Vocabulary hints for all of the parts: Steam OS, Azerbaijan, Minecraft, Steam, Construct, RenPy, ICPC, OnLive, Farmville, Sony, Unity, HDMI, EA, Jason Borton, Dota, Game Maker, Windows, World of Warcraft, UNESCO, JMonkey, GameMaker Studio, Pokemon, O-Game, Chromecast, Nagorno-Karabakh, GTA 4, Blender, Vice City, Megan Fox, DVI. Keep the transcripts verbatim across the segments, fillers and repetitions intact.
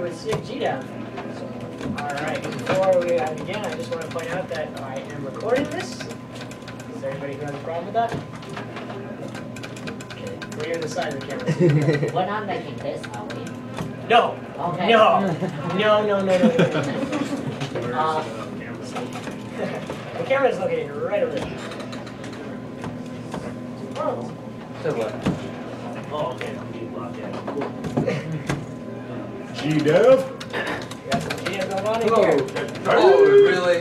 With SIG-GDev. Alright, before we uh, begin, I just want to point out that I am recording this. Is there anybody who has a problem with that? Okay, we're here on the side of the camera. We're not making this, are we? No! Okay. No! No, no, no, no, no, no, no. Uh, the camera is located right over there. Oh. So what? Oh, okay, I'm being blocked out. Cool. GDev? Yeah, some GDev going on in here. Oh, really?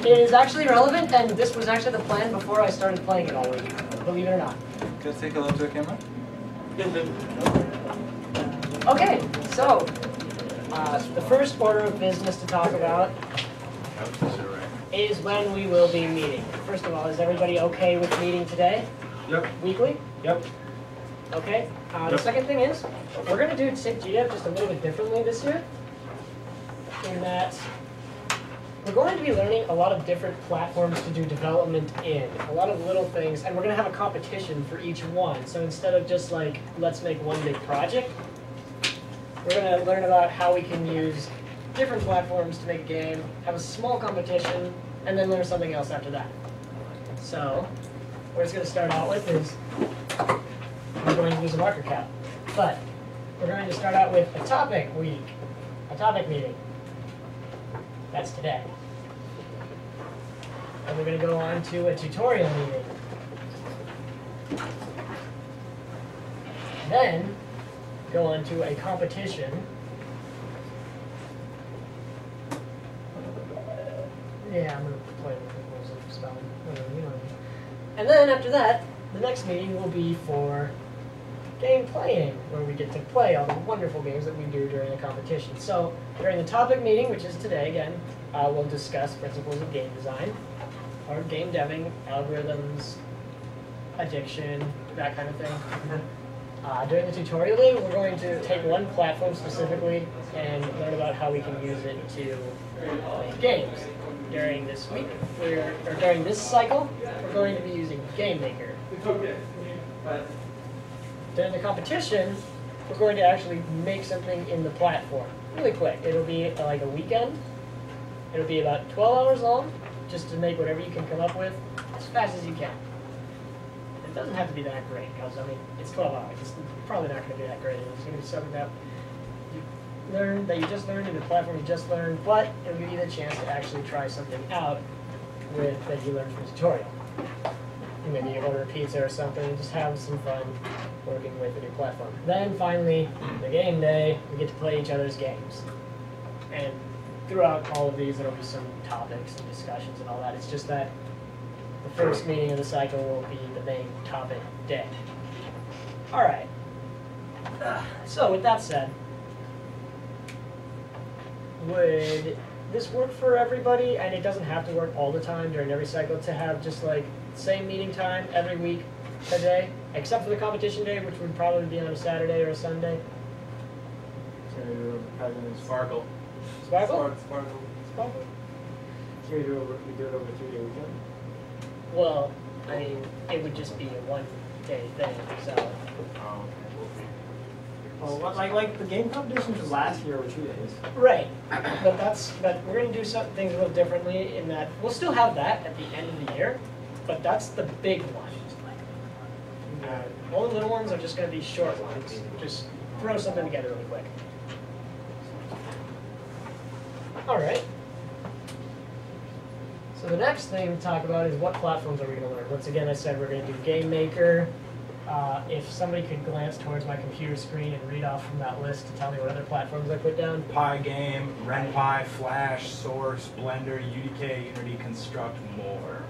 It is actually relevant, and this was actually the plan before I started playing it all week, believe it or not. Can I take a look to the camera? Okay, so, uh, the first order of business to talk about is when we will be meeting. First of all, is everybody okay with meeting today? Yep. Weekly? Yep. Okay, uh, the second thing is, we're going to do SIG-GDev just a little bit differently this year, in that we're going to be learning a lot of different platforms to do development in, a lot of little things, and we're going to have a competition for each one. So instead of just like, let's make one big project, we're going to learn about how we can use different platforms to make a game, have a small competition, and then learn something else after that. So, we're just going to start out with is, we're going to use a marker cap, but we're going to start out with a topic week, a topic meeting. That's today. And we're going to go on to a tutorial meeting. Then go on to a competition yeah, I'm going to play with the rules of spelling, you know what I mean. And then after that, the next meeting will be for game playing, where we get to play all the wonderful games that we do during the competition. So during the topic meeting, which is today again, uh, we'll discuss principles of game design, or game deving, algorithms, addiction, that kind of thing. uh, during the tutorial meeting, we're going to take one platform specifically and learn about how we can use it to make games. During this week, we're, or during this cycle, we're going to be using Game Maker. During the competition, we're going to actually make something in the platform really quick. It'll be like a weekend. It'll be about twelve hours long, just to make whatever you can come up with as fast as you can. It doesn't have to be that great, because I mean, it's twelve hours. It's probably not going to be that great. It's going to be something that you learn, that you just learned, in the platform you just learned, but it'll give you the chance to actually try something out with that you learned from the tutorial. Maybe you order a pizza or something, just have some fun working with the new platform. Then finally, the game day, we get to play each other's games. And throughout all of these, there will be some topics and discussions and all that. It's just that the first meeting of the cycle will be the main topic day. All right. So with that said, would this work for everybody? And it doesn't have to work all the time during every cycle to have just like same meeting time every week today, except for the competition day, which would probably be on a Saturday or a Sunday. Sparkle. Sparkle? Sparkle. Sparkle? Can we do it over a three-day weekend? Well, I mean, it would just be a one-day thing, so. Oh, okay. Well, like, like the game competition was last year over two days. Right. But that's, but we're going to do some things a little differently in that we'll still have that at the end of the year. But that's the big one. Uh, all the little ones are just going to be short ones. Just throw something together really quick. All right. So the next thing to talk about is what platforms are we going to learn? Once again, I said we're going to do Game Maker. Uh, if somebody could glance towards my computer screen and read off from that list to tell me what other platforms I put down. Pygame, RenPy, Flash, Source, Blender, U D K, Unity, Construct, more.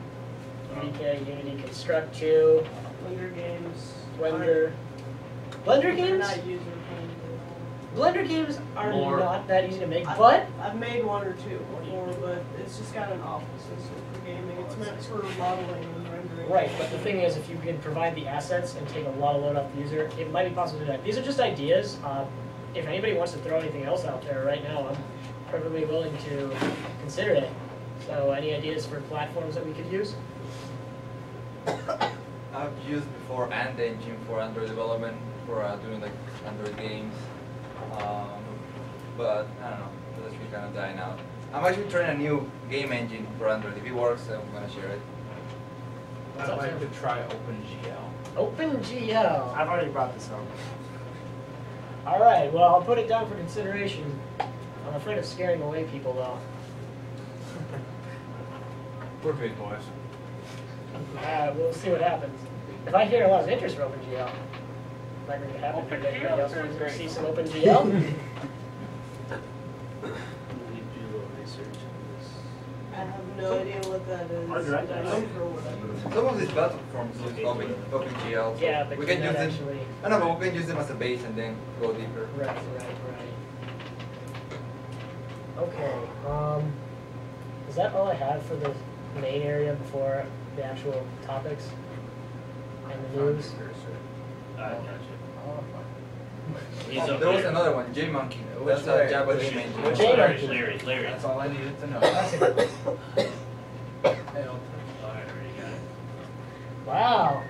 U D K, Unity, Construct two, Blender games, Blender, Blender games. Not user Blender games are more, not that easy to make, I've, but... I've made one or two or more, but it's just got an awful system for gaming. It's meant for modeling and rendering. Right, but the thing is, if you can provide the assets and take a lot of load off the user, it might be possible to do that. These are just ideas. Uh, if anybody wants to throw anything else out there right now, I'm perfectly willing to consider it. So, any ideas for platforms that we could use? I've used before AndEngine for Android development, for uh, doing like Android games. Um, but I don't know, that's really kind of dying out. I'm actually trying a new game engine for Android. If it works, I'm going to share it. What's I'd like there? to try OpenGL. OpenGL! I've already brought this up. Alright, well, I'll put it down for consideration. I'm afraid of scaring away people, though. We're big boys. Uh, we'll see what happens. If I hear a lot of interest for OpenGL, might really happen. Open anybody else wants to see some OpenGL? I have no idea what that is. Some of these platforms use open, OpenGL. So yeah, but we can use actually, them. I know, but we can use them as a base and then go deeper. Right, right, right. Okay. Um, is that all I had for the main area before the actual topics and the news? Uh, oh, there was another one, JMonkey. That's a Java game engine. JMonkey. Larry, Larry. That's all I needed to know. Wow.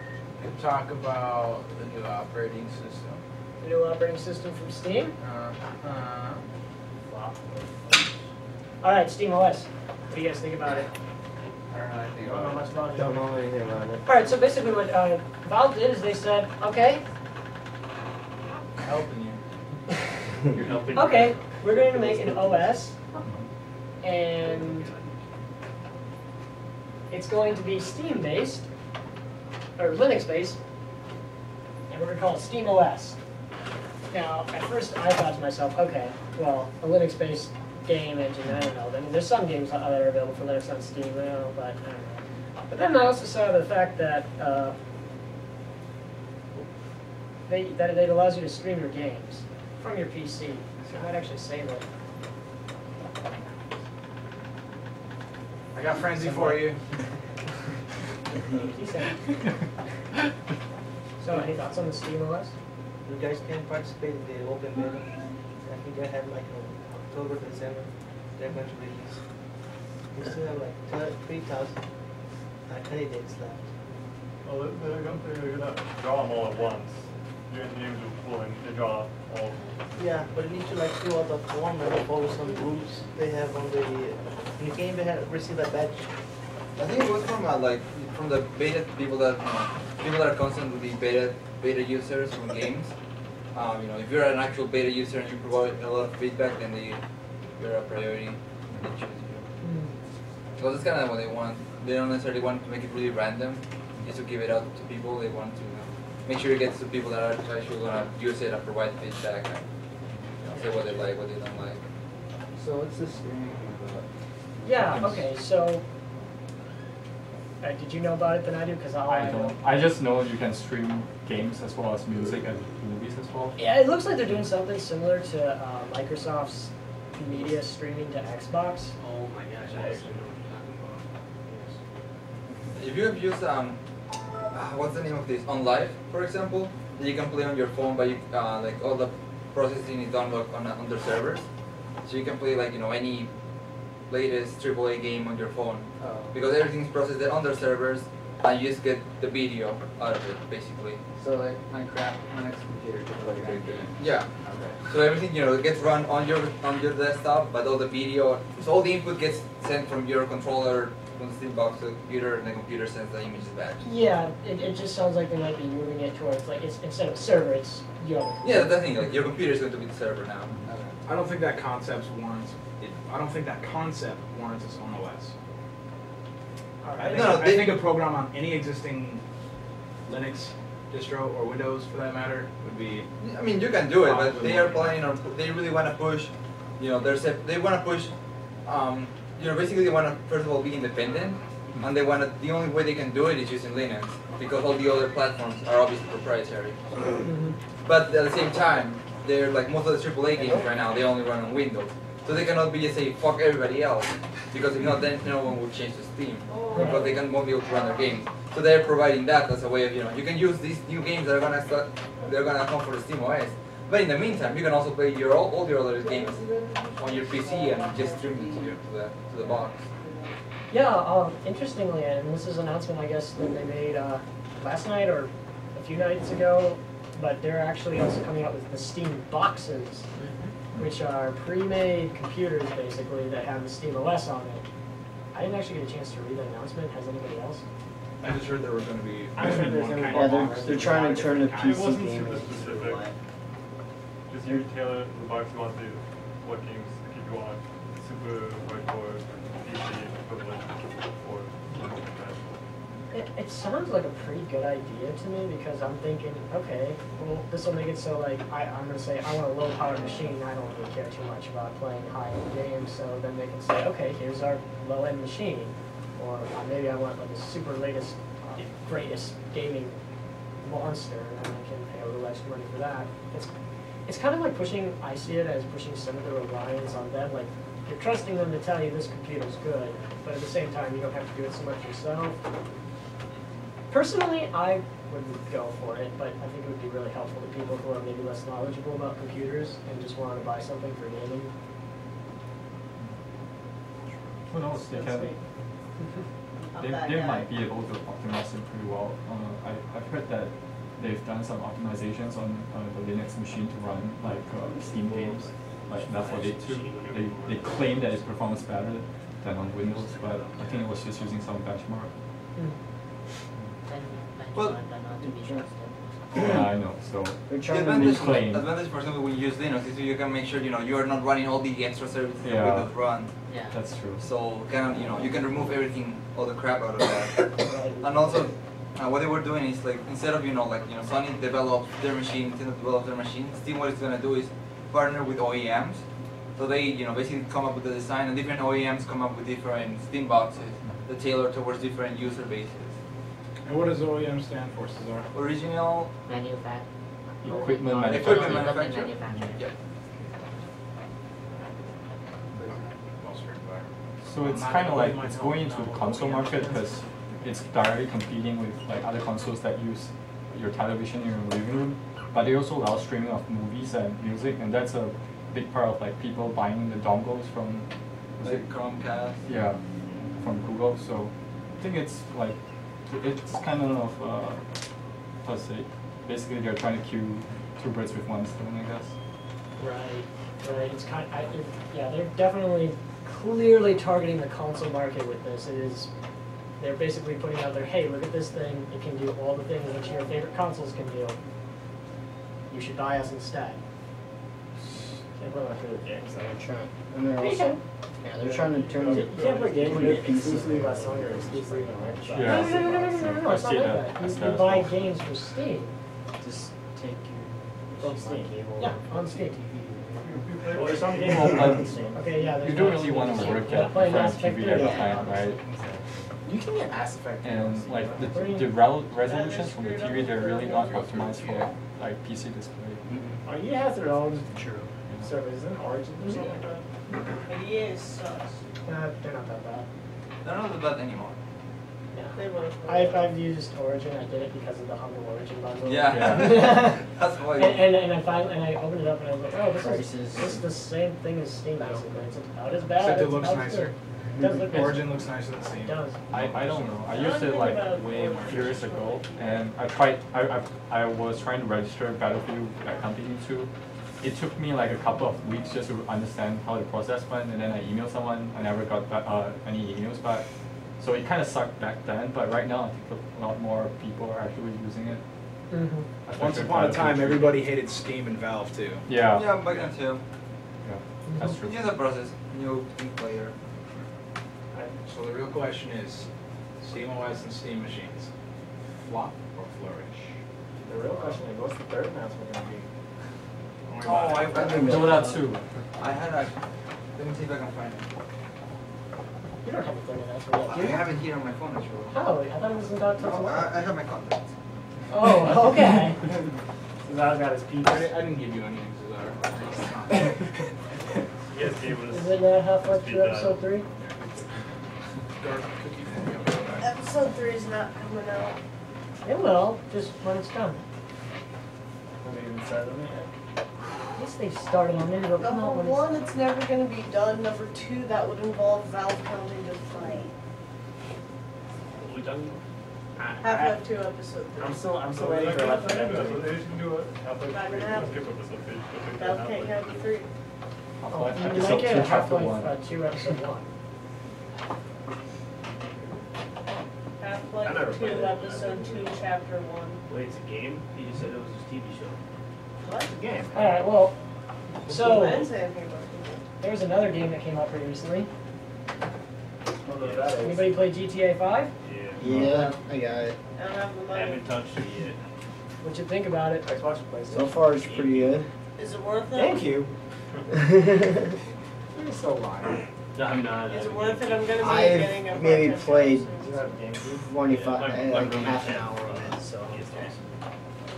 And talk about the new operating system. The new operating system from Steam? Uh, uh, wow. All right, Steam O S. What do you guys think about it? I don't know much about it. Don't know anything about it. All right, so basically what uh, Valve did is they said, okay. Helping you. You're helping. Okay, we're going to make an O S, and it's going to be Steam-based or Linux-based, and we're going to call it Steam O S. Now, at first I thought to myself, okay, well, a Linux-based game engine, I don't know. I mean, there's some games that are available for Linux on Steam now, but I don't know. But then I also saw the fact that uh, they that it allows you to stream your games from your P C. So I might actually save it. I got Frenzy for you. So, any thoughts on the Steam O S? You guys can participate in the open beta. I think I have like a October to December, they're going to release. We still have like three thousand uh, candidates left. Well, they're going to, they're going to draw them all at once. Your names will flow in, they draw all. Yeah, but you need to like fill out the form and follow some rules they have on the. Uh, in the game, they have received a badge. I think it was from uh, like from the beta people that uh, people that are constantly beta beta users from games. Um, you know, if you're an actual beta user and you provide a lot of feedback, then they, you're a priority. They choose you. Mm. So that's kind of what they want. They don't necessarily want to make it really random, just to give it out to people. They want to you know, make sure it gets to people that are actually going to use it and provide feedback and you know, say what they like, what they don't like. So what's the streaming about? Yeah. Okay. So. Uh, did you know about it than I do? Because I, I don't. I just know you can stream games as well as music and movies as well. Yeah, it looks like they're doing something similar to uh, Microsoft's media streaming to Xbox. Oh my gosh, I actually know what you're talking about. Yes. If you have used um, uh, what's the name of this? OnLive, for example, that you can play on your phone, but you, uh, like all the processing is done on on their servers, so you can play like you know any latest triple A game on your phone. Oh. Because everything's processed on their servers and you just get the video out of it, basically. So like Minecraft on next computer. Yeah. Okay. So everything, you know, gets run on your on your desktop, but all the video, so all the input gets sent from your controller from the Steam box to the computer, and the computer sends the images back. Yeah, it, it just sounds like they might be moving it towards, like, it's, instead of server, it's your computer. Yeah, that's the thing, like, your computer is going to be the server now. Okay. I don't think that concept's warrants. I don't think that concept warrants its own O S. All right. I, think, no, I think a program on any existing Linux distro or Windows, for that matter, would be. I mean, you can do it, but they are planning on. They really want to push. You know, they're they want to push. Um, you know, basically, they want to first of all be independent, and they want to. The only way they can do it is using Linux, because all the other platforms are obviously proprietary. But at the same time, they're like most of the triple A games right now, they only run on Windows. So they cannot be just say fuck everybody else, because if not, then no one would change to Steam, because they can, won't be able to run their games. So they're providing that as a way of, you know, you can use these new games that are gonna start, they're gonna come for the Steam O S. But in the meantime, you can also play your all, all your other games on your P C and just stream it to, your, to, the, to the box. Yeah. Um, interestingly, and this is an announcement I guess that they made uh, last night or a few nights ago, but they're actually also coming out with the Steam boxes, which are pre-made computers basically that have the Steam O S on it. I didn't actually get a chance to read that announcement. Has anybody else? I just heard there were going to be. I heard there's going to be. Yeah, they're, they're trying to turn a P C. It wasn't super specific. Just you tailor the box you want to what games keep you on super hardcore P C equivalent or something like that. It, it sounds like a pretty good idea to me because I'm thinking, okay, well, this will make it so like I, I'm gonna say I want a low power machine. I don't really care too much about playing high end games, so then they can say, okay, here's our low end machine. Or maybe I want like a super latest, uh, greatest gaming monster, and I can pay a little extra money for that. It's it's kind of like pushing. I see it as pushing some of the reliance on them. Like you're trusting them to tell you this computer's good, but at the same time you don't have to do it so much yourself. Personally, I wouldn't go for it, but I think it would be really helpful to people who are maybe less knowledgeable about computers and just want to buy something for gaming. What else? They, they might be able to optimize it pretty well. Uh, I, I've heard that they've done some optimizations on uh, the Linux machine to run like uh, Steam games. Like that's what they, they they claim that it performs better than on Windows, but I think it was just using some benchmark. Mm. Well, yeah, I know. So the advantage, claim. advantage, for example, when you use Linux is you can make sure you know you are not running all the extra services yeah. that Windows run. Yeah, that's true. So kind of, you know you can remove everything, all the crap out of that. And also, uh, what they were doing is like instead of you know like you know Sony developed their machine, Nintendo developed their machine. Steam, what it's gonna do is partner with O E Ms. So they you know basically come up with the design, and different O E Ms come up with different Steam boxes that tailor towards different user bases. And what does O E M stand for, Cesar? Original Manufact Equipment Manufacturer. Equipment Manufacturer. Yep. So it's kind of like it's going into the console market because it's directly competing with like other consoles that use your television in your living room, but they also allow streaming of movies and music, and that's a big part of like people buying the dongles from like Chromecast. Yeah, from Google. So I think it's like. It's kind of, uh, let's say, basically they're trying to kill two birds with one stone, I guess. Right, right. It's kind. Of, I, it, yeah, they're definitely, clearly targeting the console market with this. It is, they're basically putting out there, hey, look at this thing. It can do all the things that your favorite consoles can do. You should buy us instead. Can't play my favorite games. I'm trying. And they're also. Yeah, they're trying to turn it. You can't play games exclusively by Sony or exclusively on Xbox. No, no, no, no, no, no, it's not like that. You can buy games for Steam. Just take your on Steam. Yeah, on Steam. Well, there's some games on Steam. Okay, yeah. You don't really want to work at French T V every time, right? You can get Mass Effect. And like the the resolutions from the T V, they're really not optimized for like P C display. Oh, E A has their own servers and Origin or something like that. E A sucks. Nah, they're not that bad. They're not that bad anymore. Yeah. They were. I, I've used Origin. I did it because of the Humble Origin bundle. Yeah. yeah. That's why. And, and and I finally and I opened it up and I was like, oh, this Prices. is this is the same thing as Steam basically. It's about as bad. Except it looks nicer. It does look Origin nice. looks nicer than Steam. It does. I, I don't know. I used it like way years ago, and I tried. I I I was trying to register Battlefield at Company Two. It took me like a couple of weeks just to understand how the process went, and then I emailed someone. I never got back, uh, any emails back. So it kind of sucked back then, but right now I think a lot more people are actually using it. Mm-hmm. Once upon a time, everybody hated Steam and Valve too. Yeah. Yeah, back then too. Yeah, that's true. Yeah, the process. New player. So the real question is, Steam O S and Steam machines, flop or flourish? The real question is, what's the third announcement going to be? Oh, I found Dota two. I had a. Let me see if I can find it. You don't have a thing in that. I have it here on my phone, actually. Oh, I thought it was in Dota two. No, I, I have my contacts. Oh, okay. Cesar's got his piece. I didn't give you anything, Cesar. that halfway through episode three? Episode three is not coming out. It will, just when it's done. Have they even started on it yet? At least they started on it. Number one, it's never going to be done. Number two, that would involve Valve pounding to fight. Are we done? Half-Life two episode three. I'm still, I'm still waiting for Half-Life two. They can do it. Half-Life two. Valve can't have three. Oh, if you like it, Half-Life two episode one. Half-Life two episode two chapter one. Wait, it's a game? He just said it was a T V show. Well, that's a game. Alright, well, so there was another game that came out pretty recently. Anybody play G T A five? Yeah. Yeah, I got it. I don't have the money. I haven't touched it yet. What you think about it? Xbox plays. So far, it's pretty good. Is it worth it? Thank you. You're so lying. No, I'm not. Is it worth it? I'm gonna be I've getting a maybe played twenty-five, yeah, like, like half an hour of it. So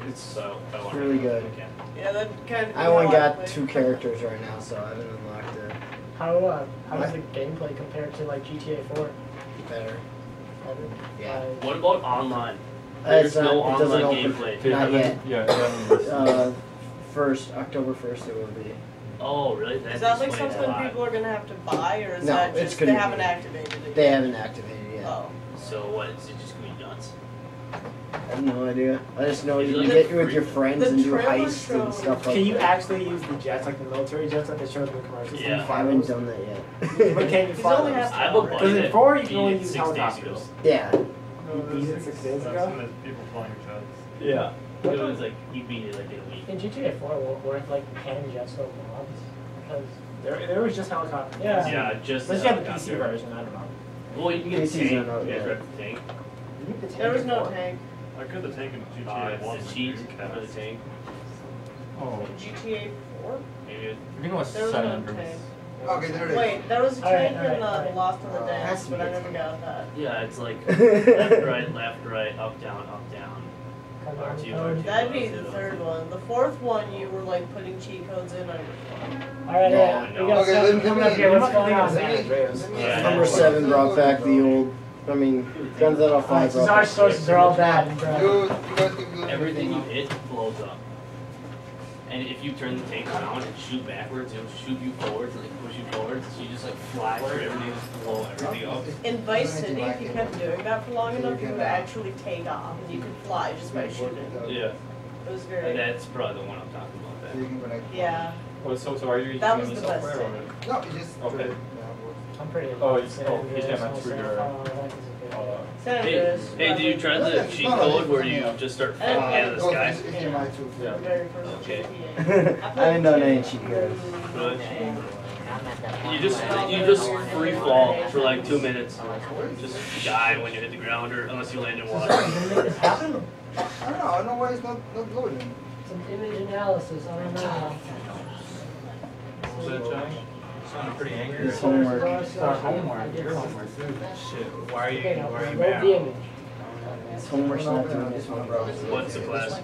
it's so, really good. Yeah, that kind of. I only got two characters right now, so I haven't unlocked it. How uh, how does the gameplay compare to like G T A four? Better. Yeah. What about online? There's uh, no uh, online gameplay. Not yet. Yeah. uh, first October first it will be. Oh really? That is that like something people are gonna have to buy, or is no, that just they haven't activated it? Yet? They haven't activated it yet. Oh. So what? Is it just gonna be nuts? I have no idea. I just know you can get with your friends and do heists and stuff like that. Can you actually use the jets, like the military jets that they showed in the commercials? Yeah. I haven't done that yet. But can you fly those? Because in four you can only use helicopters. Yeah. You beat it six days ago? People flying jets. Yeah. It was like, you beat it like a week. In G T A four, weren't like hand jets over mobs? Because there, there was just helicopters. Yeah, yeah just unless you have the P C version, I don't know. Well, you can get the tank. You guys read the tank? There was no tank. I could the tank in G T A. Uh, it's the cheat after the tank. Oh. G T A four? Maybe it was seven hundred. Okay, there it is. Wait, there was a tank in the Lost in the Dance, but I never got that. Yeah, it's like left, right, left, right, up, down, up, down. R two, R two, that'd be the third one. The fourth one, you were like putting cheat codes in on your phone. Alright, yeah. We got seven coming up here. What's going on? Number seven brought back the old. I mean, guns that all five up. Our sources are all bad. Bro. Everything you hit blows up. And if you turn the tank around and shoot backwards, it'll shoot you forwards and like push you forwards. So you just like fly through everything, just blow everything up. In Vice City, if you kept doing that for long enough, you would actually take off. And you could fly just by shooting. Yeah. It was very. And that's probably the one I'm talking about. That. Yeah. Well, so, so are you using the software or no? No, you just. Okay. I'm pretty. Oh, you said my trigger. Hey, hey, do you try the cheat code where you just start falling out of the sky? Okay. I haven't done any cheat codes. You just you just free fall for like two minutes. Just die when you hit the ground, or unless you land in water. I don't know. I don't know why it's not not loading. Some image analysis. I don't know. Was that Johnny? I'm pretty angry. It's homework. It's homework. Your homework. Shit. Why are you? Why are you mad? It's homework. Not doing this one, bro. What's the class? Is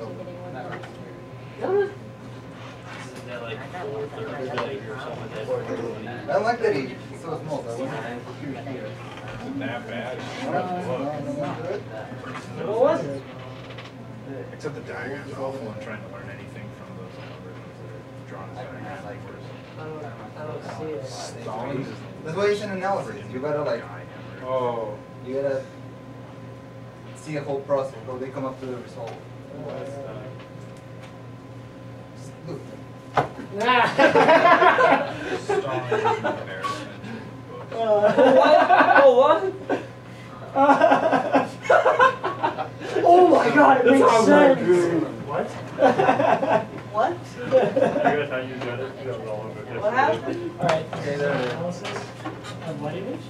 that like four thirty or something? I like that he so small. Isn't that bad? What was it? Except the diagrams. Awful. I'm trying to learn anything from those algorithms that are drawn as diagrams. I don't, I don't see it. That's why you shouldn't analysis. You gotta like, oh, you gotta see the whole process before they come up to the result. Look. Oh what? Oh my God! It makes sense. What? What? What happened? Alright, okay, there it is. Analysis of what image?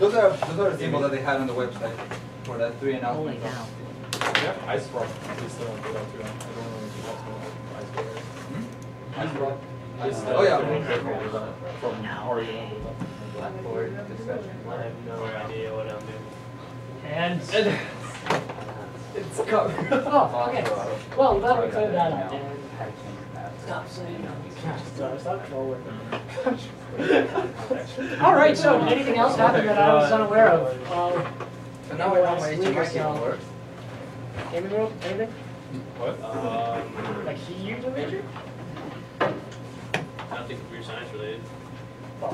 Those are, those are the table that they had on the website for that three and out. Holy cow. Yeah, ice rock. Please don't do that too. I don't know if you want to go ice rock. Ice rock. Oh yeah. From Oregon. Blackboard. I have no idea what I'm doing. And... It's covered. Oh, okay. Well, that would clear that out. Stop saying that. Stop trolling. All right, so did anything else happen that I was unaware of? Um, so now we're on my H T M L work. Gaming world, anything? What? Um, like huge major? Nothing computer science related. Oh.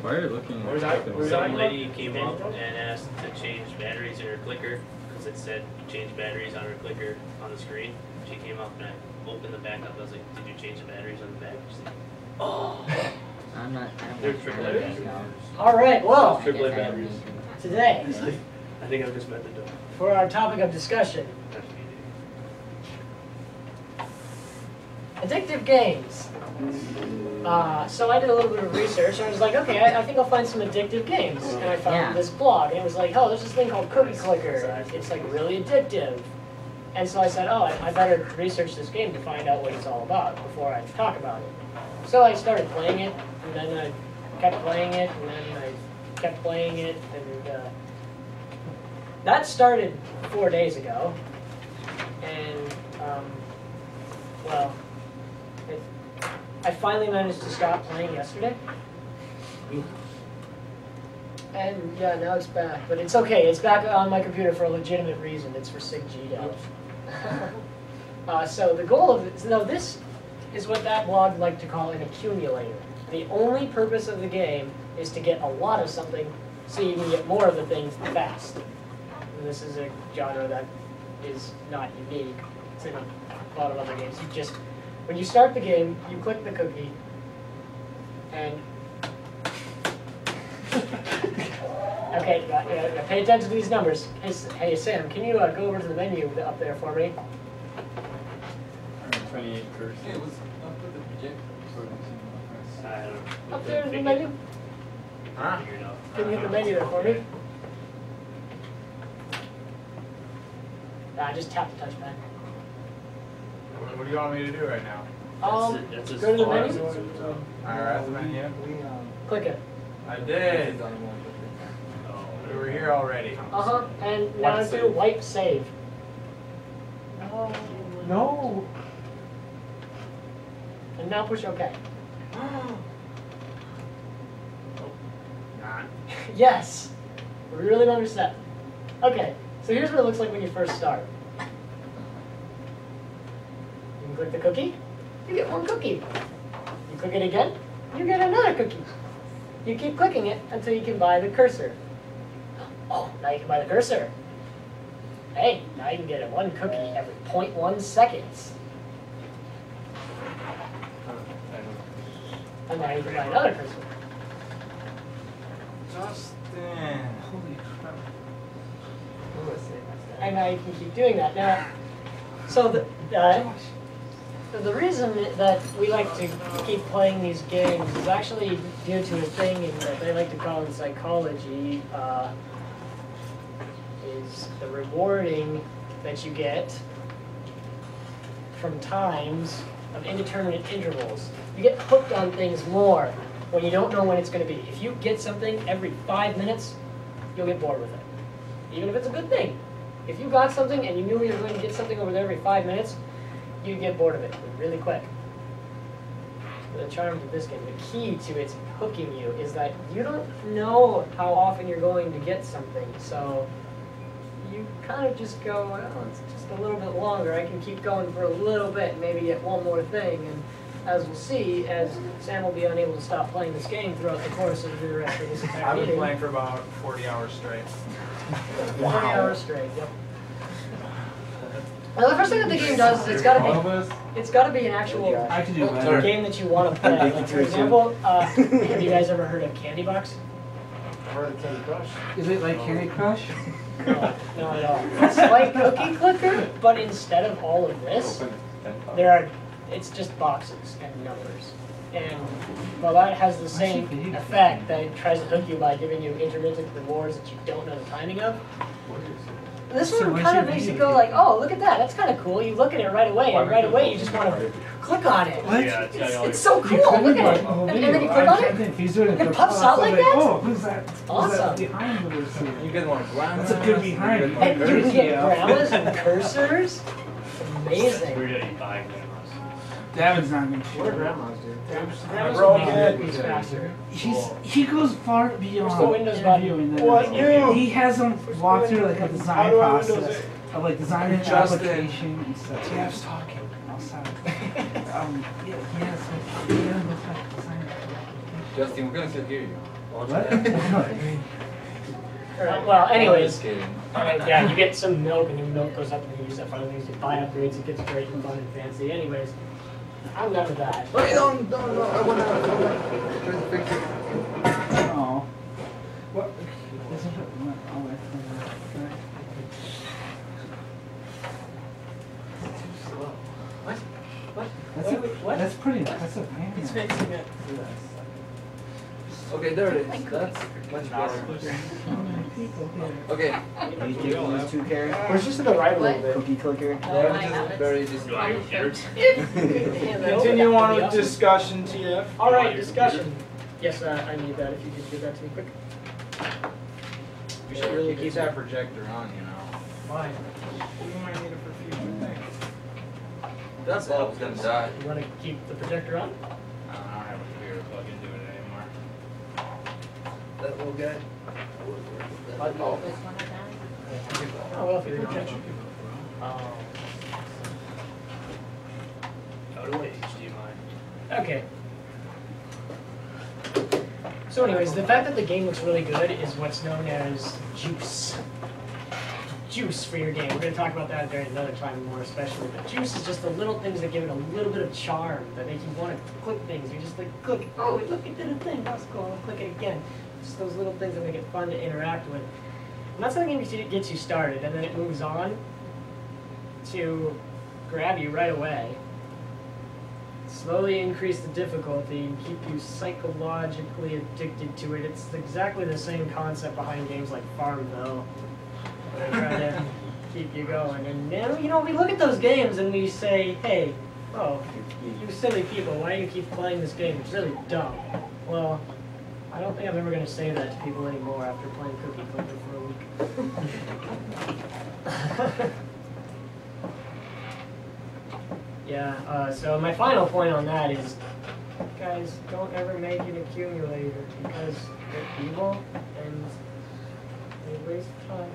Why are you looking? Where's I, where's Some lady came up and asked to change batteries in her clicker because it said change batteries on her clicker on the screen. She came up and I opened the back up. I was like, "Did you change the batteries on the back?" She's like, "Oh." I'm not. They're triple A batteries. All right. Well. Triple A batteries. Today. I think I've just met the dog. For our topic of discussion. Addictive games. Uh, so I did a little bit of research, and I was like, okay, I, I think I'll find some addictive games. And I found yeah. this blog, and it was like, oh, there's this thing called Cookie Clicker. It's like really addictive. And so I said, oh, I, I better research this game to find out what it's all about before I talk about it. So I started playing it, and then I kept playing it, and then I kept playing it, and uh, that started four days ago. And, um, well... I finally managed to stop playing yesterday. And yeah, now it's back. But it's okay, it's back on my computer for a legitimate reason. It's for SIG-GDev. uh, so the goal of it, so this is what that blog liked to call an accumulator. The only purpose of the game is to get a lot of something so you can get more of the things fast. And this is a genre that is not unique to a lot of other games. You just When you start the game, you click the cookie, and okay, uh, uh, pay attention to these numbers. Hey, hey Sam, can you uh, go over to the menu up there for me? twenty-eight first. Hey, what's up with the projector? I don't know. Up there in the menu. Huh? Can you hit the menu there for me? Nah, just tap the touchpad. What do you want me to do right now? Um, that's it. That's go to the menu. Alright, that's the menu. Click it. I did. Oh, we were here already. Uh huh. And now I do wipe save. No. No. And now push OK. Oh. Not. Yes. We really don't understand. Okay. So here's what it looks like when you first start. Click the cookie, you get one cookie. You click it again, you get another cookie. You keep clicking it until you can buy the cursor. Oh, now you can buy the cursor. Hey, now you can get one cookie every zero point one seconds. And now you can buy another cursor. Justin, holy crap. And now you can keep doing that. Now, so the... Uh, So the reason that we like to keep playing these games is actually due to a thing in that they like to call in psychology uh, is the rewarding that you get from times of indeterminate intervals. You get hooked on things more when you don't know when it's going to be. If you get something every five minutes, you'll get bored with it, even if it's a good thing. If you got something and you knew you were going to get something over there every five minutes, you get bored of it really quick. The charm of this game, the key to its hooking you, is that you don't know how often you're going to get something, so you kind of just go, well, it's just a little bit longer, I can keep going for a little bit, maybe get one more thing, and as we'll see, as Sam will be unable to stop playing this game throughout the course of the rest of this entire I've been meeting. playing for about forty hours straight. forty wow. hours straight, yep. Now the first thing that the game does is it's got to be it's got to be an actual game that you want to play. Like for example, uh, have you guys ever heard of Candy Box? I've heard of Candy Crush. Is it like Candy Crush? No, not at all. It's like Cookie Clicker, but instead of all of this, there are it's just boxes and numbers. And well, that has the same effect that it tries to hook you by giving you intermittent rewards that you don't know the timing of. This one so kind of makes you go like, oh, look at that, that's kind of cool. You look at it right away, and right away you just want to click on it. What? Yeah, it's, it's, it's so cool, look at it. And, and then you click on it, and it pops out like that? Oh, who's that? It's awesome. You can want glammas. That's a good behind. And you can get grammas and cursors. It's amazing. We're going to buy glammas. David's not going to shoot. What are grandmas do? Grandmas are always faster. He's, he goes far beyond reviewing that. What you? He has them walk through like a design process of like designing an application and stuff. Tav's talking. Outside. um, yeah, he has like, he has like design. Justin, we're going to still hear you. What? Right. Well, anyways, right, yeah, you get some milk, and your milk goes up, and you use that for other things. You buy upgrades, it gets great and fun and fancy. Anyways, I'm done with that. Wait, no, no, no, I want to turn the picture. Oh. What? It's too slow. What? What? That's, what? A, what? That's pretty impressive. It's fixing it. Okay, there it is. That's much better. Okay. You do these two characters? We're just to the right a little bit. Cookie Clicker. There, just very disappointing. Continue on with discussion, T F. Alright, discussion. Yes, uh, I need that if you could give that to me quick. You should really keep that projector on, you know. Why? You might need it for future things. That bulb's gonna die. You want to keep the projector on? I don't have a computer plug into it anymore. That little guy. I'd call this one of that. Oh, well, if you didn't catch it. Oh. Totally H D M I. Okay. So anyways, the fact that the game looks really good is what's known as juice. Juice for your game. We're going to talk about that during another time more especially. But juice is just the little things that give it a little bit of charm that make you want to click things. You just like, click, oh, look, it did a thing. That's cool. I'll click it again. Just those little things that make it fun to interact with. And that's how the game gets you started, and then it moves on to grab you right away. Slowly increase the difficulty and keep you psychologically addicted to it. It's exactly the same concept behind games like Farmville. They're trying to keep you going. And now, you know, we look at those games and we say, hey, oh, you, you silly people, why do you keep playing this game? It's really dumb. Well, I don't think I'm ever going to say that to people anymore after playing Cookie Clicker for a week. Yeah, uh, so my final point on that is, guys, don't ever make an accumulator because they're evil and they waste time.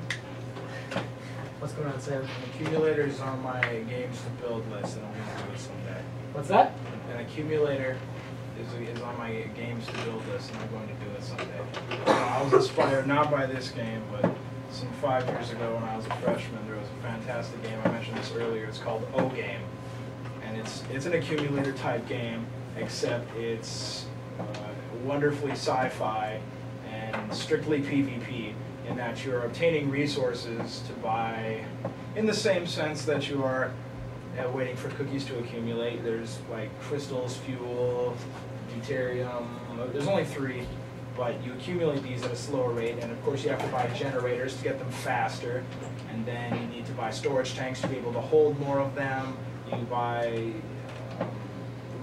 What's going on, Sam? Accumulators are my games to build list, and I'm going to do it someday. What's that? An accumulator is on my games to build this, and I'm going to do it someday. I was inspired not by this game, but some five years ago when I was a freshman, there was a fantastic game. I mentioned this earlier. It's called O-Game, and it's it's an accumulator-type game, except it's uh, wonderfully sci-fi and strictly P v P in that you're obtaining resources to buy in the same sense that you are Uh, waiting for cookies to accumulate. There's like crystals, fuel, deuterium. There's only three, but you accumulate these at a slower rate, and of course you have to buy generators to get them faster, and then you need to buy storage tanks to be able to hold more of them. You buy um,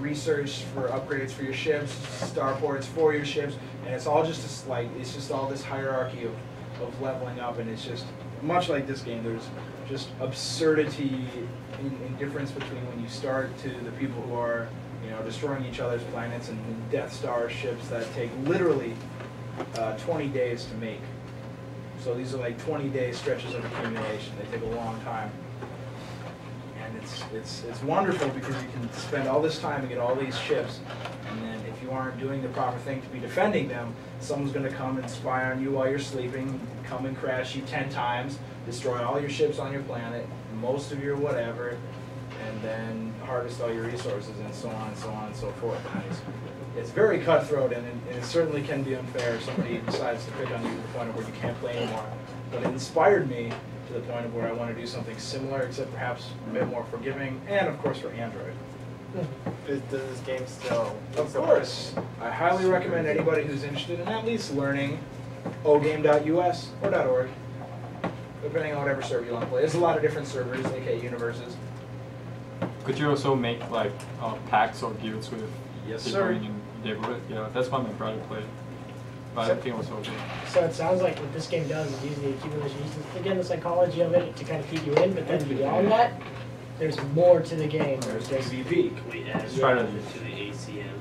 research for upgrades for your ships, starports for your ships, and it's all just a, like it's just all this hierarchy of, of leveling up, and it's just much like this game. There's just absurdity in, in difference between when you start to the people who are, you know, destroying each other's planets and Death Star ships that take literally uh, twenty days to make. So these are like twenty-day stretches of accumulation. They take a long time, and it's it's it's wonderful because you can spend all this time and get all these ships, and then if you aren't doing the proper thing to be defending them, someone's going to come and spy on you while you're sleeping, come and crash you ten times. Destroy all your ships on your planet, most of your whatever, and then harvest all your resources, and so on and so on and so forth. And it's, it's very cutthroat, and it, it certainly can be unfair if somebody decides to pick on you to the point of where you can't play anymore. But it inspired me to the point of where I want to do something similar, except perhaps a bit more forgiving, and of course for Android. Does this game still? Of course. I highly recommend anybody who's interested in at least learning o game dot U S or .org. Depending on whatever server you want to play. There's a lot of different servers, aka universes. Could you also make like uh, packs or guilds with yes, people sir. in your neighborhood? Yeah, that's what my brother played. But so, I think it was okay. So it sounds like what this game does is use the accumulation, again the psychology of it to kind of keep you in, but then beyond that, There's more to the game. There's just M V P. Can we add yeah. to the A C M?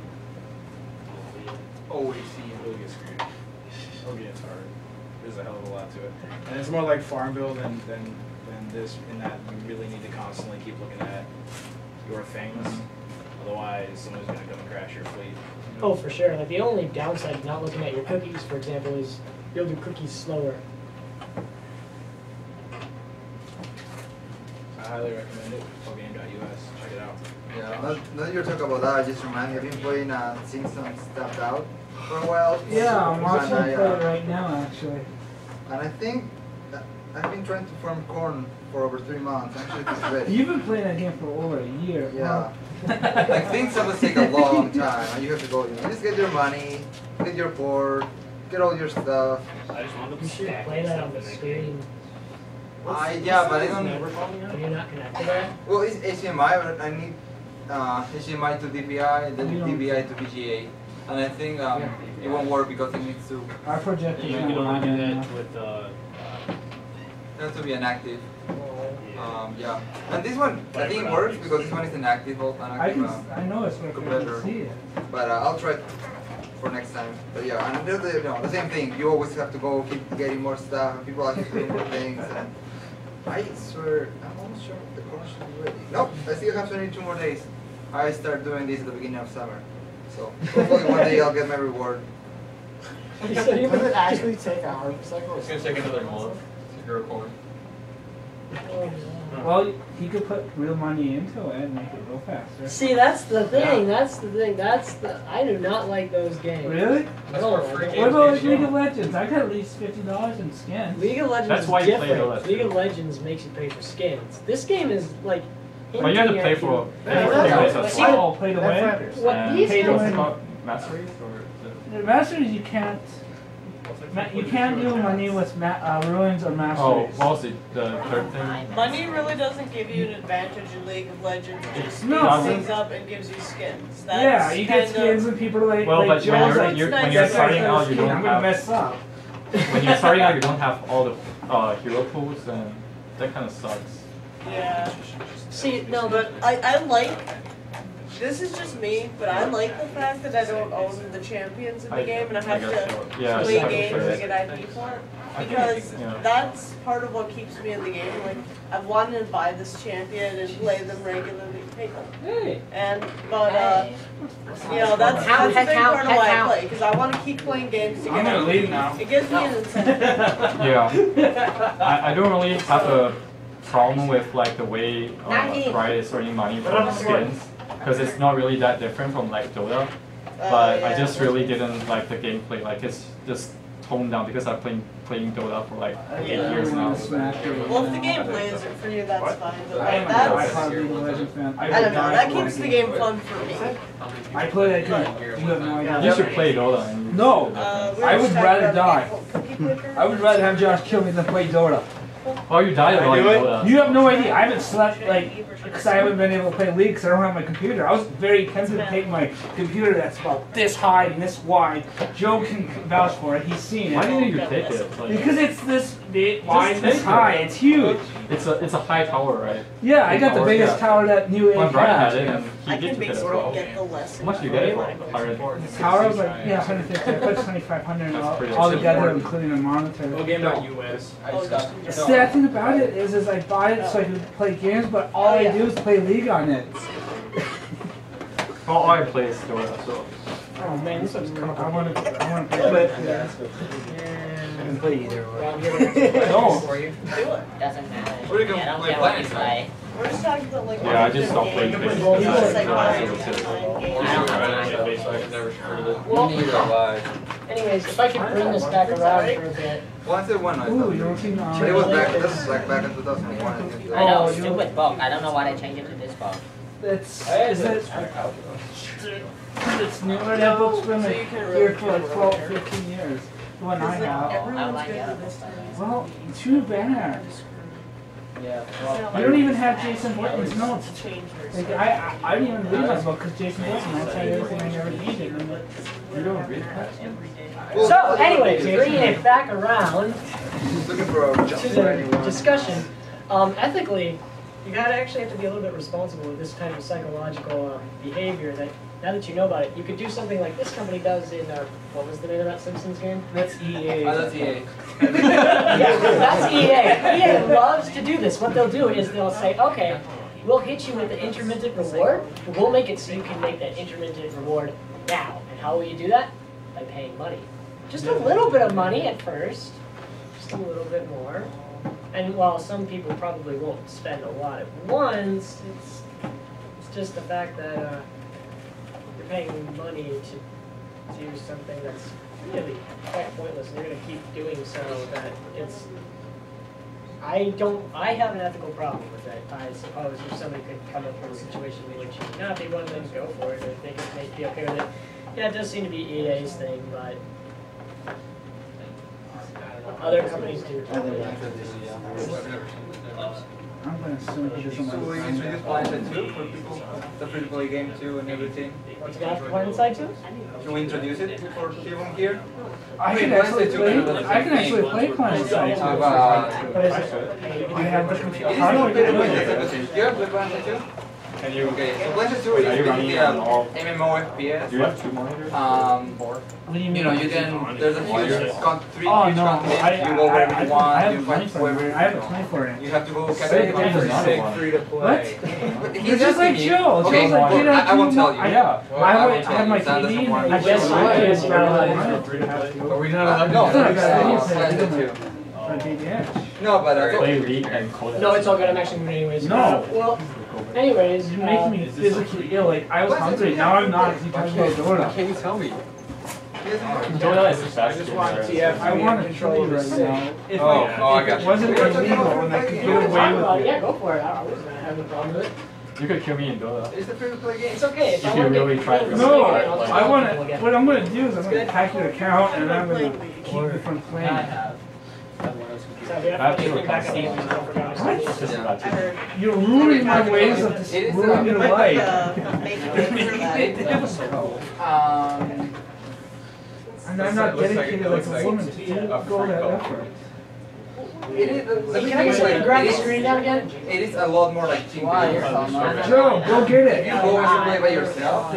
Oh, A C M really gets screwed. Oh yeah, it's hard. There's a hell of a lot to it, and it's more like Farmville than than than this. In that you really need to constantly keep looking at your things, otherwise someone's gonna come and crash your fleet. You know? Oh, for sure. Like the only downside of not looking at your cookies, for example, is you'll do cookies slower. I highly recommend it. Pygame dot U S. Check it out. Yeah. Not, not you're talking about that. I just remind. Have you been playing uh, Simpsons Tapped Out for a while? Yeah, I'm watching it uh, right now actually. And I think that I've been trying to farm corn for over three months. Actually, it's ready. You've been playing that game for over a year. Yeah. Huh? Like things always take a long time, and you have to go. You know, just get your money, get your board, get all your stuff. I just want to stack play that on the screen. Uh, yeah, but I don't. You're not connected. Well, it's H D M I, but I need uh, H D M I to D V I, then D V I to V G A, and I think um, yeah. it won't work because it needs to. Our projector. You can only do that with. Uh, it has to be inactive. Um, yeah, and this one I think works because this one is inactive. An I can. Uh, I know it's working. I can see it. But uh, I'll try it for next time. But yeah, and they're the, you know, the same thing. You always have to go keep getting more stuff. And people are keep doing more things. And, I swear, I'm almost sure the corn should be ready. Nope, I still have twenty-two more days. I start doing this at the beginning of summer. So hopefully one day I'll get my reward. So does it actually take a harvest cycle? It's going to take another month to grow corn. Well, you could put real money into it and make it real faster. See, that's the thing. Yeah. That's the thing. That's the. I do not like those games. Really? That's no, free games. What about League of Legends? I got at least fifty dollars in skins. League of Legends. That's why is you different. play League, League of Legends makes you pay for skins. This game is like. Well, you have to pay for. Yeah, that's why. Oh, play to win. What these games? Masteries or the masteries you can't. Ma you can't do money with ma uh, ruins or masteries. Oh, also the third thing. Money really doesn't give you an advantage in League of Legends. It just no. things up and gives you skins. That's yeah, you get skins and people like. Well, like but when you're, you're, nice. when you're starting out, you don't have. I'm gonna mess up. When you're starting out, you don't have all the uh, hero pools, and that kind of sucks. Yeah. See, no, but I I like. This is just me, but I like the fact that I don't own the champions in the I, game and I have I to yeah, play games sure. and get I P for it. Because think, yeah. that's part of what keeps me in the game. Like, I've wanted to buy this champion and play them regularly. Hey. And, but, uh, you know, that's, that's a big part of why I play, because I want to keep playing games together. I'm going to leave now. It gives me no. an incentive. Yeah. I, I don't really have a problem with, like, the way uh, Riot is earning money from skins. Because it's not really that different from like Dota, but uh, yeah, I just really didn't like the gameplay. Like it's just toned down because I've been playing Dota for like uh, eight yeah, years now. Well, if the gameplay isn't for you, that's what? fine. But like, that's I don't know. That keeps the game fun for me. I play that game. You have no idea. You should play Dota. And no, uh, I would rather die. I would rather have Josh kill me than play Dota. Oh, you died a lot. Dota. You have no idea. I haven't slept like. Because I haven't been able to play League because I don't have my computer. I was very tempted to take my computer that's about this high and this wide. Joe can vouch for it. He's seen it. Why didn't you take it? Like, because it's this big, wide, this high. It. It's huge. It's a it's a high tower, right? Yeah, I got the biggest yeah. tower that New Age had. It and he I did can sort of get the less. How much you get it for? The tower was like, yeah, one fifty. I put twenty-five hundred all together, including a monitor. Game dot U S. The sad thing about it is, is I bought it so I could play games, but all I do is play League on it. All I play is Dota, so. Oh man, this is kind of I want to. I want to play. Yeah. I can play either way. No. Do it. Doesn't matter. We're gonna yeah, play Planetside. We're just talking about like. Yeah, I just stopped playing Planetside. I've never heard of it. Well, neither have I. Anyways, if I could bring this back around for a bit. Well, I said one. I Ooh, you're looking on. But it was back. This is like back in two thousand one. I know, stupid bug. I don't know why they changed it to this bug. That's. Is it? It's new. That book's been here for like twelve, fifteen years. The one I have. Well, too bad. Yeah. Well, you don't even have Jason Borton's notes. Like, I, I I didn't even read my book because Jason Borton had said everything I never needed. You don't read that. So, anyways, bringing it back around to the discussion, um, ethically, you gotta actually have to be a little bit responsible with this type of psychological um, behavior. That now that you know about it, you could do something like this company does in uh, what was the name of that Simpsons game? That's E A. Oh, that's E A. Yeah, that's E A. E A loves to do this. What they'll do is they'll say, okay, we'll hit you with the intermittent reward. We'll make it so you can make that intermittent reward now. And how will you do that? By paying money. Just a little bit of money at first. Just a little bit more. And while some people probably won't spend a lot at once, it's, it's just the fact that uh, you're paying money to do something that's really quite pointless, and you're going to keep doing so that it's... I don't... I have an ethical problem with that. I suppose if somebody could come up with a situation where you should not be one of them, go for it, or they could make, be okay with it. Yeah, it does seem to be E A's thing, but... Other companies do. Other companies do. I'm going to assume he doesn't want to play. So we use Planetside two for people, the free-to-play game two and everything. What's that, Planetside two? Can we introduce it for people here? I can actually play. I can actually play Planetside two. I have the computer. How do I get it? Do you have Planetside two? Can you? Okay. So Planetside two is basically an M M O F P S. Do you have two monitors? Um, four. You know, you can, there's a huge con three oh, huge no, content, I, you go wherever I, you want, I, I you find whoever you I have a plan for it. You have to go catch it on sick, free to play. What? He's just like chill. Okay, like, well, I, I won't tell you. I, yeah. Well, I, I won't tell you. My T V and I guess I is not three to play. Are we not allowed to do that? No, but I play League and Cold. No, it's all good. I'm actually moving anyways. No. Well, anyways. You make me physically ill. Like, I was hungry. Now I'm not. You touched my door. Can you tell me? Dota is the fastest game there is. I want to control this right now. If oh, like, oh, I got you. It wasn't illegal when I could get away with it. Yeah, go for it. I wasn't having a problem with it. You could kill me in Dota. It's the free-to-play game. It's okay. If you I can really try to. No, I want to. What I'm going to do is I'm going to hack your account and I'm going to keep you from playing. I have. I have to look back at the what? You're ruining my ways of ruining your life. Um. And I'm not dedicated like a woman to go that effort. It is. Can I just grab the screen down again? It is a lot more like team play. Joe, go get it. You always play by yourself. I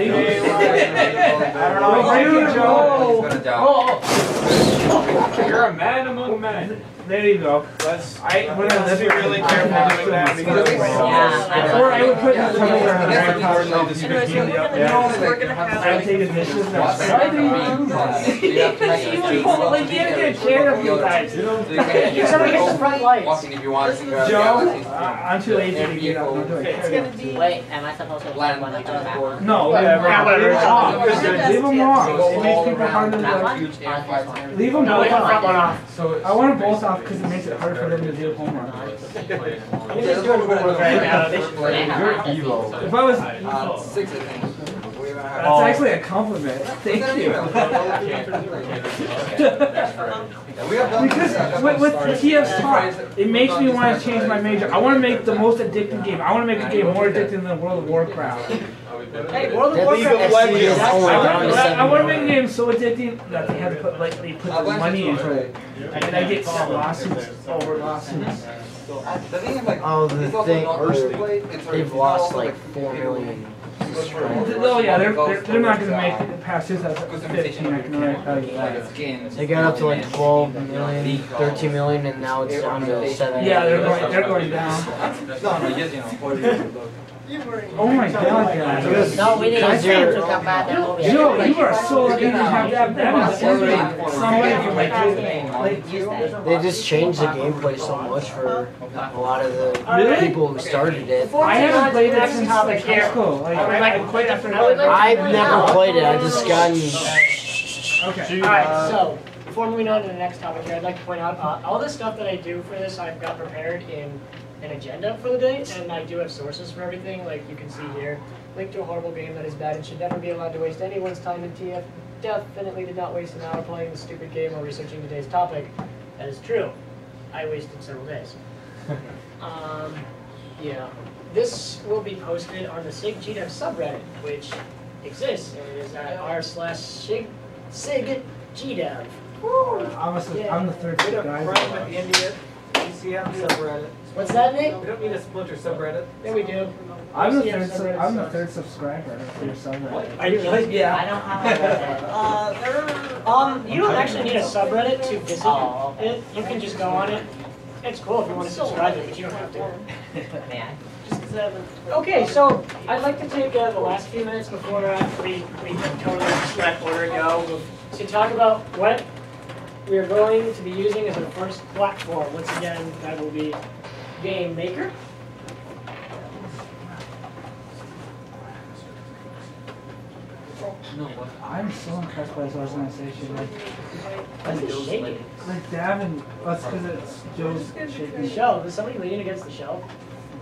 don't know. Joe. Oh, you're a man among men. There you go. Let's. I would have to be really careful doing that because. Or I would put in the tunnel around the power level. I would take admissions now. Why do you do that? You would get scared of you guys. Somebody gets the front lights. Joe, I'm too lazy to get up. Wait, am I supposed to let one of them back? No, whatever. Leave them off. It makes people harder to leave them both off. I want them both off. Because it makes it hard for them to do homework. You're just doing homework right now. You're evil. If I was... Uh, six, I think. That's oh. actually a compliment. Thank you. Because with, with T F's talk, it makes me want to change my major. I want to make the most addicting game. I want to make the game more addicting than World of Warcraft. Hey, World of Warcraft. I want to make the game so addicting that they have to put, like, they put the money into it. And I get lawsuits over lawsuits. Oh, the thing, they've lost like four million. Oh yeah, they're, they're, they're not going to make it past two thousand fifteen, I can already tell you that. They got up to like twelve million, thirteen million, and now it's down to seven. Yeah, they're going, they're going down. Oh my god, guys. No, we need a stream to come back that movie. Yo, you are so lucky to have that. That is somebody. They just changed the gameplay so much for a lot of the people who started it. I haven't played it since like high school. I've never played it. I just gotten. Okay. Alright, so before moving on to the next topic here, I'd like to point out uh, all the stuff that I do for this, I've got prepared in an agenda for the day, and I do have sources for everything, like you can see here. Link to a horrible game that is bad and should never be allowed to waste anyone's time in T F. Definitely did not waste an hour playing the stupid game or researching today's topic. That is true. I wasted several days. um, yeah. This will be posted on the SIG-GDev subreddit, which exists, and it is at r slash SIG-GDev. I'm, yeah. I'm the third guy. From India, G C M subreddit. What's that, Nick? We don't need a Splinter subreddit. Yeah, we do. I'm the third. Sub I'm the third subscriber to your subreddit. Are you really? Yeah. I don't have that. uh, there. Um, you don't actually need a subreddit to visit oh, okay. it. You can just go on it. It's cool if you want to subscribe to it, but you don't have to. Man. Okay, so I'd like to take uh, the last few minutes before uh, we we totally let order go to talk about what we are going to be using as our first platform. Once again, that will be Game Maker. No, what? I'm so impressed by this organization. Like, like, like Davin, that's because it's Joe's shaking. Shell, is somebody leaning against the shelf?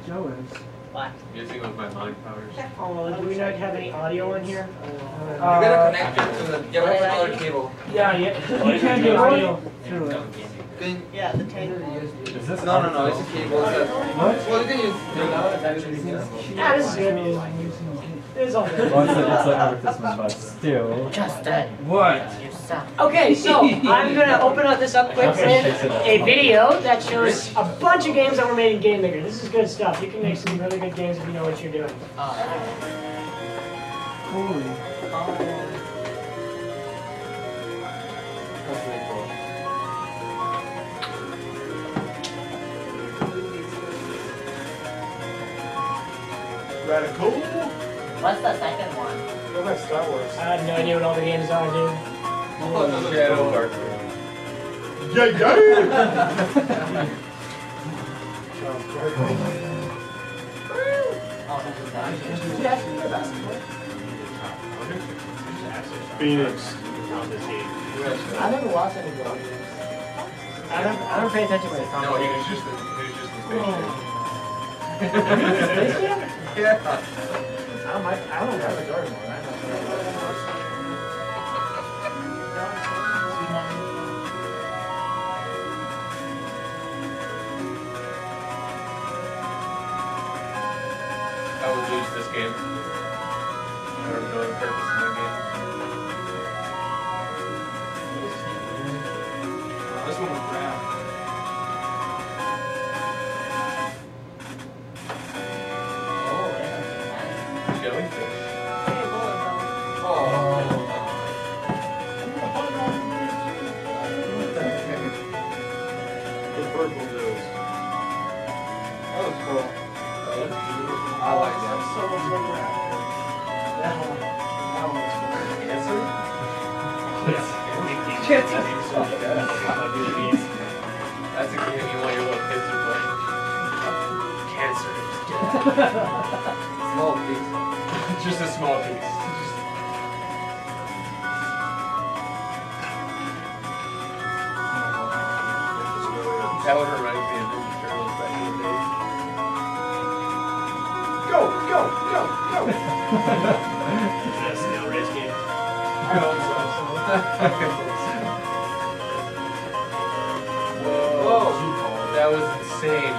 Joe is. What? Using with my mind powers. Oh, do we not have any audio in here? Uh, you gotta connect it to the yellow cable. Yeah, yeah. You can get audio through it. Yeah, the cable. Is this? No, no, no. It's a cable. What? Well, you can use. Yeah, this is good. There's all good. Just that. What? Okay, so I'm gonna open up this up quick with a video that shows a bunch of games that were made in Game Maker. This is good stuff. You can make some really good games if you know what you're doing. Cool. Radical. What's the second one? What about Star Wars? I have no idea what all the games are, dude. Oh, oh, Shadow Warfare. Yeah, yeah! Phoenix. I never watched any of those games. I don't. I don't pay attention to it. No, he was just. He was just the space jam. Space jam? Yeah. I don't like, I don't have a door anymore. I don't know. I will lose this game. I don't know the purpose of my game. This one was brown. Small piece. Just a small piece. Just... That would remind me of Ninja Turtles back in the day. Go, go, go, go! That's no risky. I hope so. Whoa. Whoa. That was insane.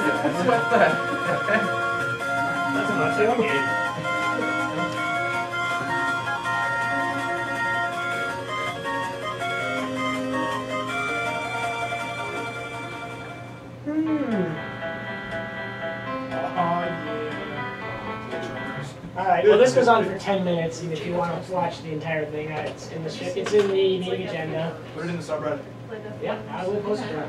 What the? That's not so good. Hmm. All right. Well, this goes on for ten minutes. If you want to watch the entire thing, it's in the sh it's in the meeting agenda. Put it in the subreddit. Yeah, I will post it.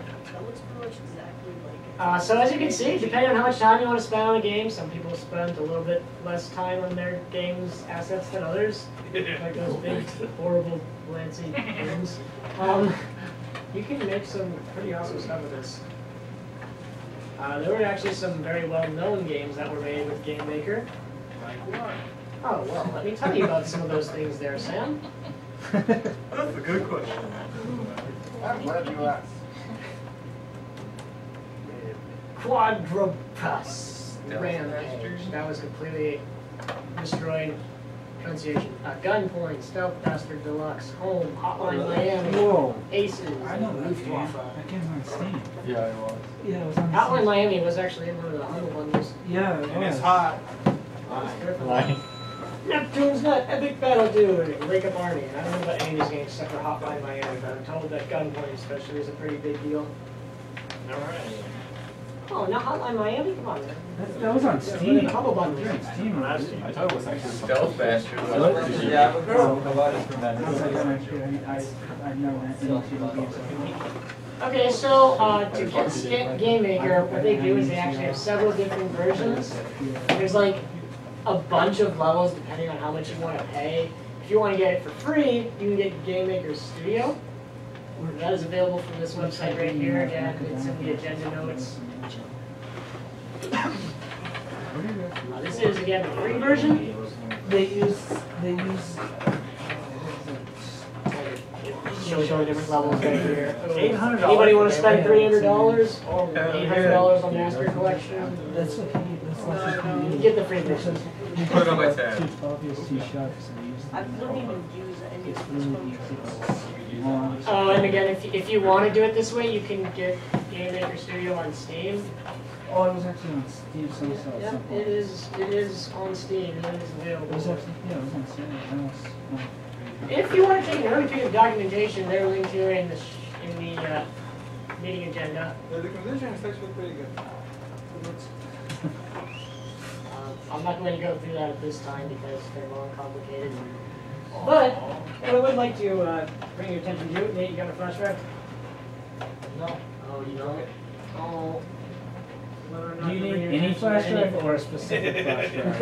Uh, so as you can see, depending on how much time you want to spend on a game, some people spend a little bit less time on their game's assets than others. Like those big, horrible, lancy games. Um, you can make some pretty awesome stuff with this. Uh, there were actually some very well-known games that were made with Game Maker. Like what? Oh, well, let me tell you about some of those things there, Sam. That's a good question. I'm glad you asked. Quadrupus Rampage. That was completely destroyed pronunciation. Uh, Gunpoint, Stealth Buster, Deluxe, Home, Hotline Miami, Whoa. Aces, I know that game. That game's on Steam. Yeah, it was. Yeah, it was on Hotline Steam. Hotline Miami was actually in one of the other ones. Yeah, it and was. It's hot. Line. Neptune's Nut, Epic Battle Dude, Wake Up Army. And I don't know about any of these games except for Hotline Miami, but I'm told that Gunpoint especially is a pretty big deal. Alright. Oh, not Hotline Miami? Come on, man. That, that was on Steam. Yeah, Hubble Bundle. Yeah, on Steam. I thought it was actually Stealth Bastard. Yeah, but a lot of that. I know. Okay, so uh, to get Skip Game Maker, what they do is they actually have several different versions. There's like a bunch of levels depending on how much you want to pay. If you want to get it for free, you can get Game Maker Studio. That is available from this website right here. Again, it's in the agenda notes. Uh, this is again the free version. They use they use shows all the different levels right here. eight hundred dollars. Anybody want to spend three hundred dollars or eight hundred dollars on Master Collection? That's what he. That's what he. You get the free version. Put it on my tab. I wouldn't even use any of these. Oh, and again, if you, if you want to do it this way, you can get Game Maker Studio on Steam. Oh, it was actually on Steam, so it's yeah, yeah, it is. It is on Steam. It is available. It was actually, yeah, it was on Steam. Oh. If you want to take an early piece of documentation, they're linked here in the sh in the uh, meeting agenda. Yeah, the condition is actually pretty good. uh, I'm not going to go through that at this time because they're long, complicated. But what I would like to uh, bring your attention to, Nate, you got a flash drive? No. Oh, you don't? Oh. Do you need any flash drive or a specific flash drive?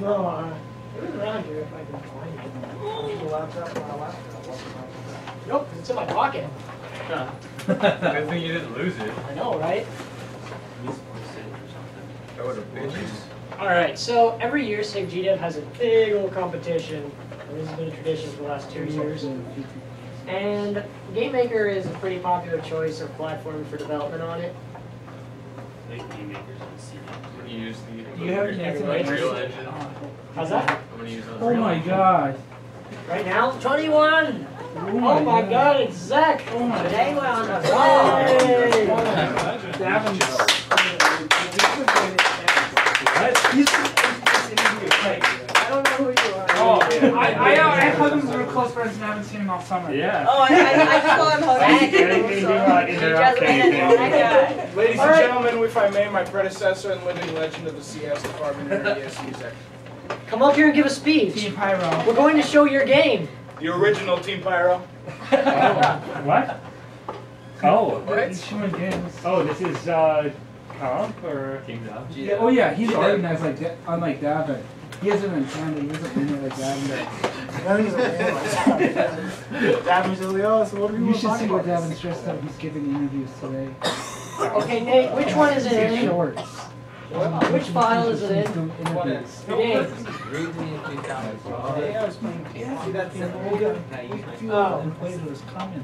No, uh, it was around here if I could find it. A laptop, my laptop. Nope, because it's in my pocket. Huh. Good thing you didn't lose it. I know, right? That would have been. Alright, so every year SIG-GDev has a big old competition. This has been a tradition for the last two years. And Game Maker is a pretty popular choice or platform for development on it. I think Game Maker's on Steam. I'm going to use the you have Unreal Engine. How's that? I'm going to use Unreal Engine. Oh my god. Right now? twenty-one! Oh, oh my god, god it's Zach! Oh my Today we're on the fly! He's just in here. I don't know who you are. Oh, yeah. I, I, I hug him because we're close friends and I haven't seen him all summer. Yeah. Oh, I saw him hugging. Ladies and gentlemen, if I may, my predecessor and living legend of the C S department here at E S U section. Come up here and give a speech. Team Pyro. We're going to show your game. The original Team Pyro. Oh, what? Oh. What? Oh, this is, uh... Comp or Team Dab? Yeah, oh yeah, he's organized like that, unlike that, but he hasn't been trying to use it like that. Davin's really awesome. What do we want to talk about? You should see what Davin's dressed up. He's giving interviews today. Okay, Nate, which one is it in? Shorts. Which file is it in? What is? Nate. Today I was playing. See that thing? Oh.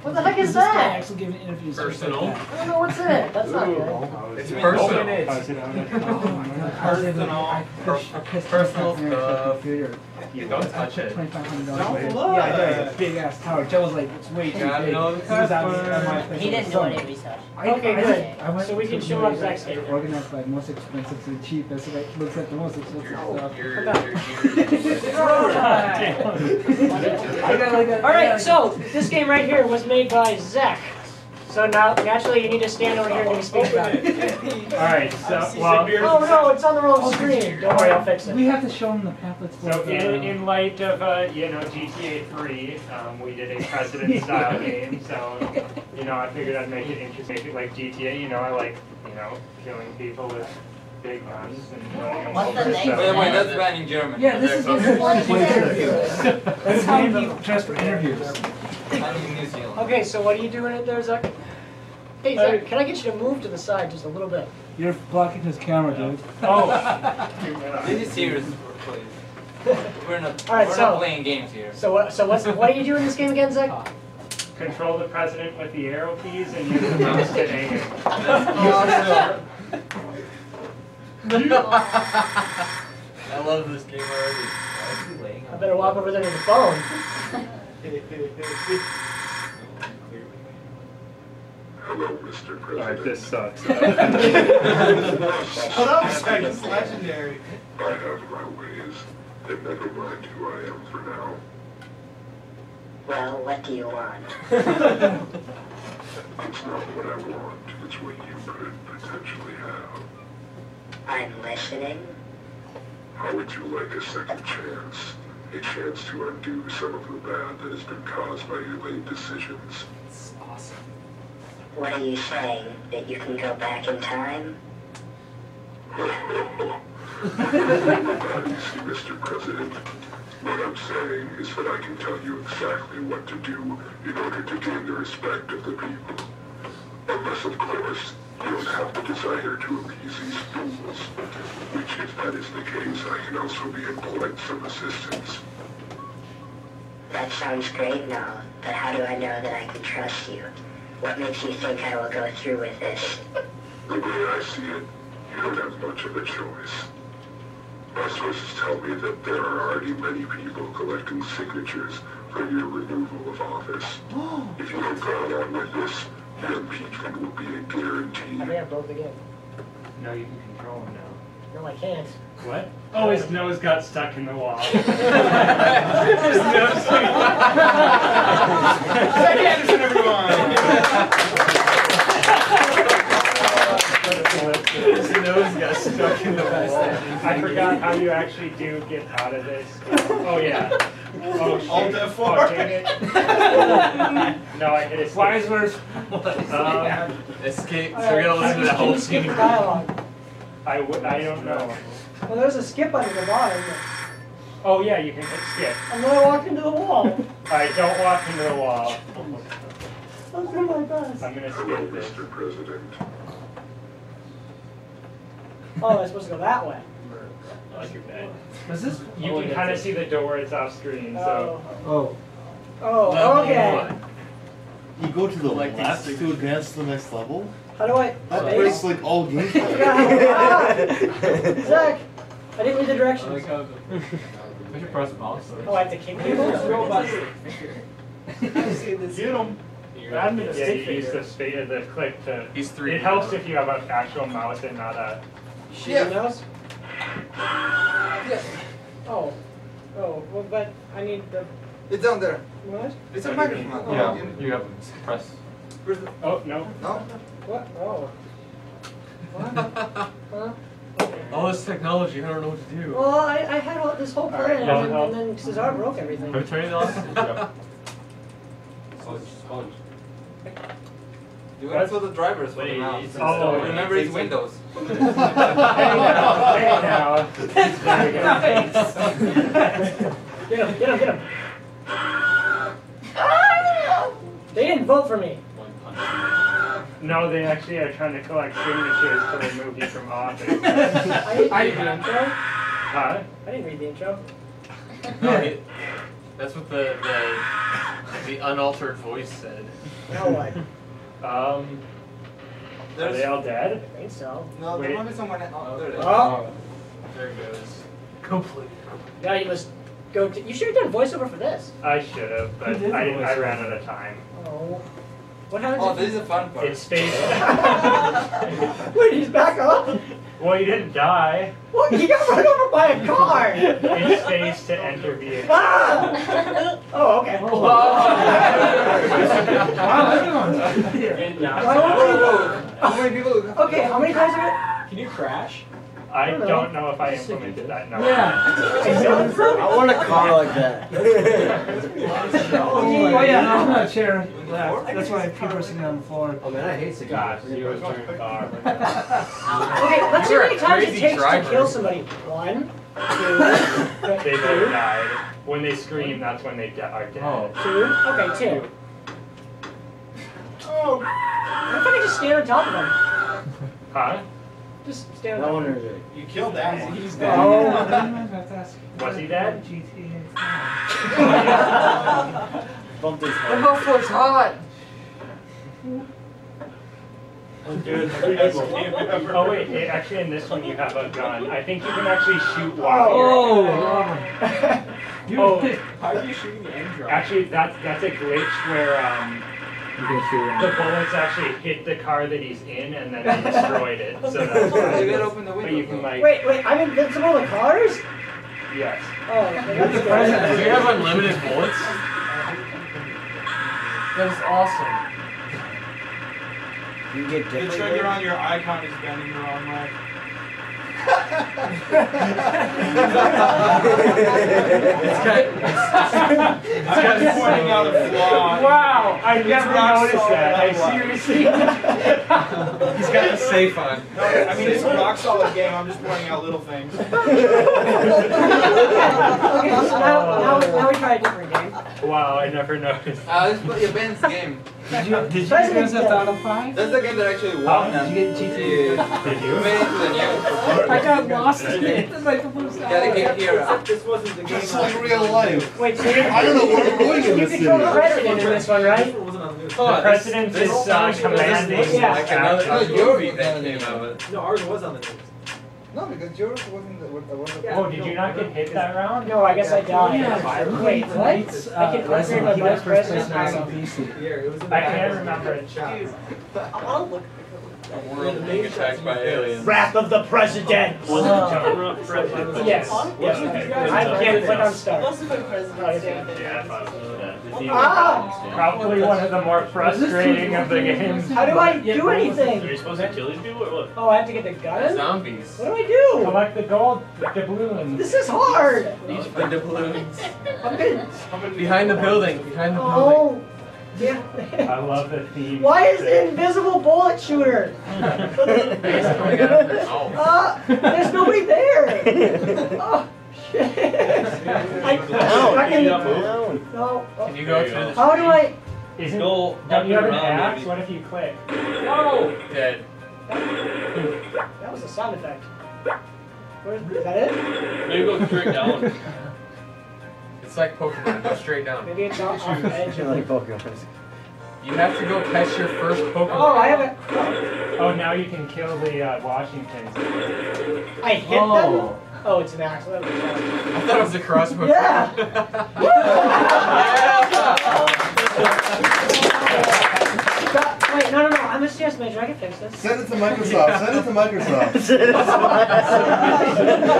What the heck is that? Actually giving interviews. Personal. I don't know what's in it. That's not good. It's personal. Personal. Personal. You don't touch it. Don't look. Yeah, a big ass tower. Joe was like, it's way too big. He didn't do any research. Okay, good. So we can show up Zach's game. Organized by most expensive to the cheapest. It looks like the most expensive stuff. All right, so this game right here was made by Zach. So now, naturally, you need to stand over here and speak about it. All right, so, well... Oh, no, it's on the wrong screen. Don't worry, I'll fix it. We have to show them the pamphlets. So in, in light of, uh, you know, G T A three, um, we did a president-style game. So, you know, I figured I'd make it interesting. Make it like G T A, you know, I like, you know, killing people with... Big guns and what's the name? Wait, wait, that's banned in German. Yeah, this is interview. That's how you dress for interviews. Okay, so what are you doing in there, Zach? Hey, Zach, uh, can I get you to move to the side just a little bit? You're blocking his camera, yeah. Dude. Oh. This is serious, please. We're not, right, we're so, not playing games here. So, what, so what's, what do you do in this game again, Zach? Uh, Control the president with the arrow keys and use the mouse to aim him. That's awesome. That love this game already. Why is he laying on I better walk over there to the phone. Hello, Mister President. Alright, this sucks. Shut up, Shrek. It's legendary. I have my ways, and never mind who I am for now. Well, what do you want? It's not what I want, it's what you could potentially have. I'm listening. How would you like a second chance? A chance to undo some of the bad that has been caused by your late decisions. That's awesome. What are you saying? That you can go back in time? Obviously, Mister President. What I'm saying is that I can tell you exactly what to do in order to gain the respect of the people. Unless, of course, you don't have the desire to appease these fools. Which, if that is the case, I can also be employed some assistance. That sounds great and all, but how do I know that I can trust you? What makes you think I will go through with this? The way I see it, you don't have much of a choice. My sources tell me that there are already many people collecting signatures for your removal of office. If you don't go along with this, your impeachment will be a guarantee. I may have both again. No, you can control them now. No, I can't. What? Oh, his nose got stuck in the wall. His nose Zach Anderson, everyone! His nose got stuck in the wall. I forgot how you actually do get out of this. Oh, yeah. Oh, shit. All the four. Oh, dang it. No, I hit escape. Wise words. Um, escape. So we're going to listen to the whole scene. Dialogue. I, w I don't know. Well, there's a skip under the bottom. Oh, yeah, you can hit skip. I'm going to walk into the wall. I don't walk into the wall. I'm doing my best. I'm going to skip this. Mister President. Oh, I'm supposed to go that way. Like your bed. Does this, you oh, can kind of see the door, it's off screen, so. Oh. Oh, oh okay. One. You go to the like left to advance to the next level? How do I? That breaks like all gameplay. Ah, Zach! I didn't read the directions. Oh, I should press mouse. Oh, I have to kick people? Get them. Rather than yeah, you use the, spade, the click to. He's three. It helps if you have an actual mouse and not a. Shit mouse? Yeah. Oh. Oh, well, but I need the... It's down there. What? It's so a microphone. Oh, yeah, you, you have to press. Where's the... Oh, no. No? What? Oh. What? Huh? All this technology, I don't know what to do. Well, I, I had all, this whole plan, right. no, and, no. and then Cesar broke everything. Can we turn it off? Yeah. Sponge. Sponge. Dude, that's what the driver is for the mouse. Oh, remember it's Windows. Hey now, hey now. That's not nice. Get him, get him, get him. They didn't vote for me. No, they actually are trying to collect signatures to remove you from office. I didn't read the intro. Huh? I didn't read the intro. No, he, that's what the, the, the unaltered voice said. Now what? Um, There's are they all dead? I think so. No, there might be someone else. Oh, there it is. Oh. There it goes. Completely. Yeah, you must go to... You should have done voiceover for this. I should have, but I, I ran out of time. Oh. What happened oh, to this you? Is a fun part. It's space. Wait, he's back up? Well, he didn't die. Well, he got run over by a car! In space to enter vehicle. Ah! Oh, okay. Oh. How many people? Okay, how many times are it? Can you crash? I don't know, don't know if I implemented that. No. Yeah. I want a car like that. Oh, yeah. I'm not sharing. That's why people are sitting on the floor. Oh, man, I hate cigars. You always turn a car. Okay, let's see how many times it takes driver. to kill somebody. One, two, they both died. When they scream, that's when they are dead. Oh. Two? Okay, two. Oh. What if I just stand on top of them? Huh? Just stand no up. You killed that one. He's dead. Oh. Was he dead? G T A. Bumped his head. The muffler's hot! Dude, oh wait, it, actually in this one you have a gun. I think you can actually shoot while oh, you're... Oh! Dude, oh. How are you shooting the end drop? Actually, that's, that's a glitch where um, you can shoot the bullets actually hit the car that he's in and then they destroyed it. So that's why you gotta open the window. But you can, like, wait, wait, I'm invincible to cars? Yes. Oh, okay. That's Do you have unlimited bullets? That's awesome. You get the trigger on your icon is bending the wrong way. It's got. I'm just pointing out a flaw. Wow! I it's never noticed that. I seriously. He's got the safe on. No, I mean it's a rock solid game. I'm just pointing out little things. Okay, so now, now, now we try a different game. Wow! I never noticed. Uh, this was your band's game. Did you, did you guys have Battlefield? That's the game that actually won. Did you get G T A? Did you? Made it to the news. I got lost in it. That's like the first time. Gotta get here. This wasn't the game. It's like real life. Wait, so I don't know what we're going to do. You control the president in this one, right? The president is commanding. Yeah. Your event name of it. No, ours was on the news. No, because yours wasn't the, wasn't yeah, oh, did you not get hit that round? No, I guess I died. Yeah. Wait, what? I can't remember the vice president. I can't remember it. I'll look. A world being attacked by aliens. Wrath of the President! Oh. Oh. President. Yes. yes. I can't click on start. What's the President's Day? Yeah, ah! Probably one of the more frustrating of the games. How do I do anything? Are you supposed to kill these people or what? Oh, I have to get the gun? Zombies. What do I do? Collect the gold doubloons. This is hard! These the doubloons. I'm good. Behind the building. Behind the oh. building. Yeah. I love the theme. Why is the invisible bullet shooter? uh, there's nobody there. Oh shit! I fucking no. Can you go through this? How do I? Isn't no, don't you have an axe? What if you click? Oh, dead. That was a sound effect. Where, is that it? Maybe go straight down. It's like Pokemon, go straight down. Maybe it's not on edge. Like Pokemon. You have to go catch your first Pokemon. Oh, I have a... Oh, now you can kill the uh, Washingtons. I hit oh. them? Oh, it's an axe. I thought it was a crossbow. Yeah! Yeah. Wait, no, no, no. I'm a C S major. I can fix this. Send it to Microsoft. Send it to Microsoft. Send it to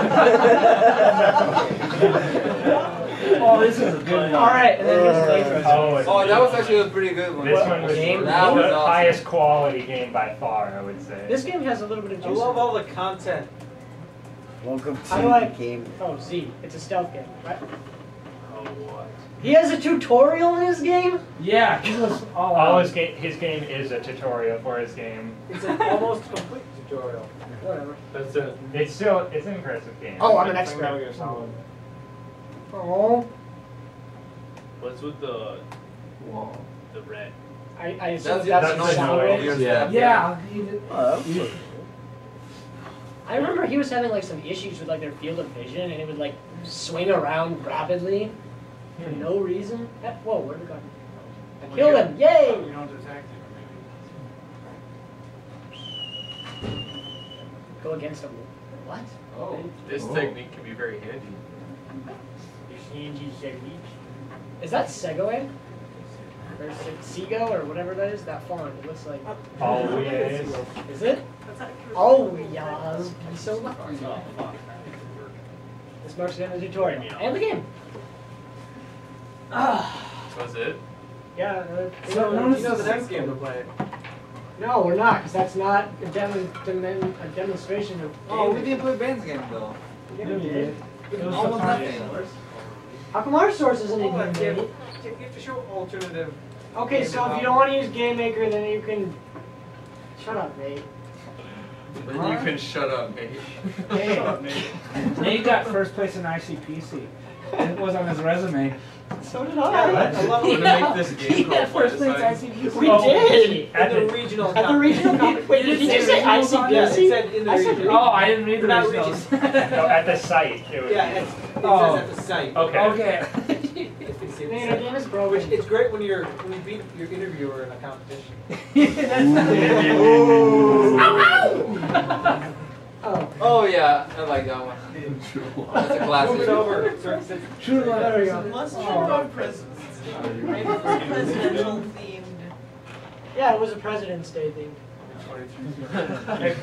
Microsoft. Oh, this is a good one. Alright, and then there's uh, oh, oh, that was actually a pretty good one. This what? one was game? the awesome. highest quality game by far, I would say. This game has a little bit of juice. I love all the content. Welcome to the like, game. Oh, Z. It's a stealth game, right? Oh, what? He has a tutorial in his game? Yeah. all all his, ga his game is a tutorial for his game. It's an almost complete tutorial. Whatever. That's it. It's still, it's an impressive game. Oh, I'm an expert. Oh. What's with the whoa. the red? I I assume that's, that's, that's noise. Yeah. Yeah. Oh, cool. I remember he was having like some issues with like their field of vision, and it would like swing around rapidly hmm. for no reason. That, whoa! Where'd it go? I killed well, him! Yay! You don't attack him, maybe. Go against him. What? Oh, this oh. technique can be very handy. Is that Segway? Or Sego or whatever that is? That font. It looks like. Oh, yes. Is it? Oh, yes. I'm so lucky. This marks the end of the tutorial. And the game. Ah. Was it? Yeah. Uh, so, no one's the next game to play. No, we're not, because that's not a, dem dem a demonstration of. Oh, we didn't play Ben's game, though. Yeah, we did. It was almost nothing. How come our source isn't in oh, game? You have to show alternative. Okay, so if you don't want to use Game Maker, then you can shut up, mate. Then you right. can shut up, mate. Hey. Shut up, mate. Nate got first place in I C P C. It was on his resume. So did I. Yeah, I love it. Yeah. Make this game yeah, first place I C P C. We oh, did at the regional. At the regional. Wait, wait, did, did you say I C P C? Yeah, said in the I said, oh, I didn't read the regionals. No, at the site. It was yeah, it, it oh. says at the site. Okay. Okay. Man, our game is broken. It's great when you're when you beat your interviewer in a competition. Ooh. Ow, ow. oh. oh yeah, I like that one. That's a classic. Move it over. True Love. There we go. Let's oh. turn on presidents. Presidential themed. Yeah, it was a President's Day theme.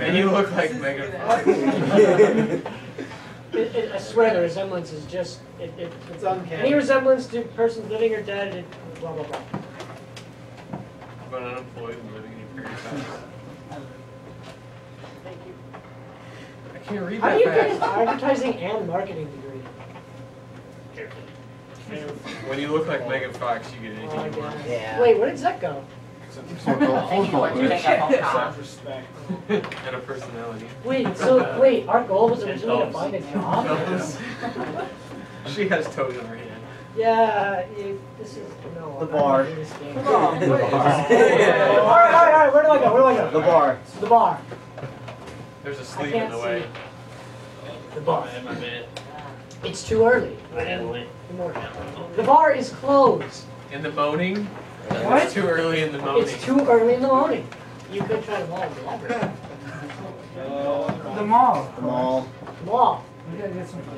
And you look like Megan. It, it, I swear the resemblance is just, it, it, it's uncanny. Any resemblance to persons living or dead, it, blah, blah, blah. But unemployed and living in your parents' house. Thank you. I can't read that. How do you get an advertising and marketing degree? When you look like Megan Fox, you get anything oh, you want. Yeah. Wait, where did Zach go? Self-respect and a personality. Wait, so wait, our goal was originally to find a job. She has toes in her hand. Yeah, you, this is no. The bar. Come on. All right, all right, all right. Where do I go? Where do I go? The bar. It's the bar. There's a sleeve in the way. See. The bar. In my bed. It's too early. I am late. The bar is closed. And the boning. What? It's too early in the morning. It's too early in the morning. You could try to mall. The mall. The mall. The mall.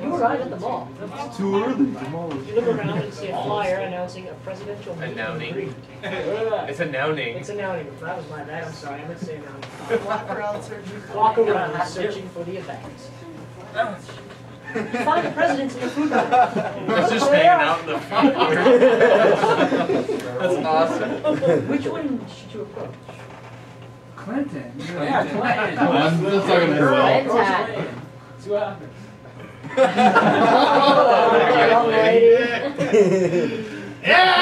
You arrived at the mall. It's too early. The mall. You look around and see a flyer announcing a presidential meeting. Announcing. It's announcing. It's announcing. That was my bad. I'm sorry. I meant to say announcing. Walk around searching. Walk around searching for the effects. You find the president's in the food aisle. It's just hanging out in the food aisle. That's awesome. Which one should you approach? Clinton. Yeah, Clinton. I'm just talking Clinton. See what happens. Oh, lady. Yeah!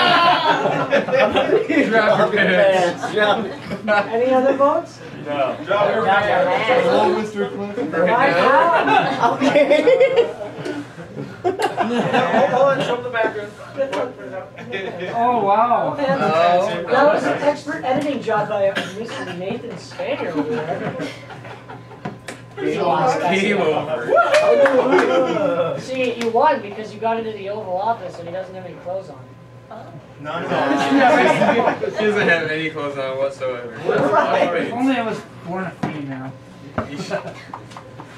Drop her pants. Drop. Any other votes? No. Drop her pants. Hello, Mister Clinton. My God. Okay. Hold on, show the background. Oh, wow. Fantastic. That was an expert editing job by Mister Nathan Spanier over there. Game over. See, you won because you got into the Oval Office and he doesn't have any clothes on. No, no. She doesn't have any clothes on whatsoever. Right. If only I was born a female. You should,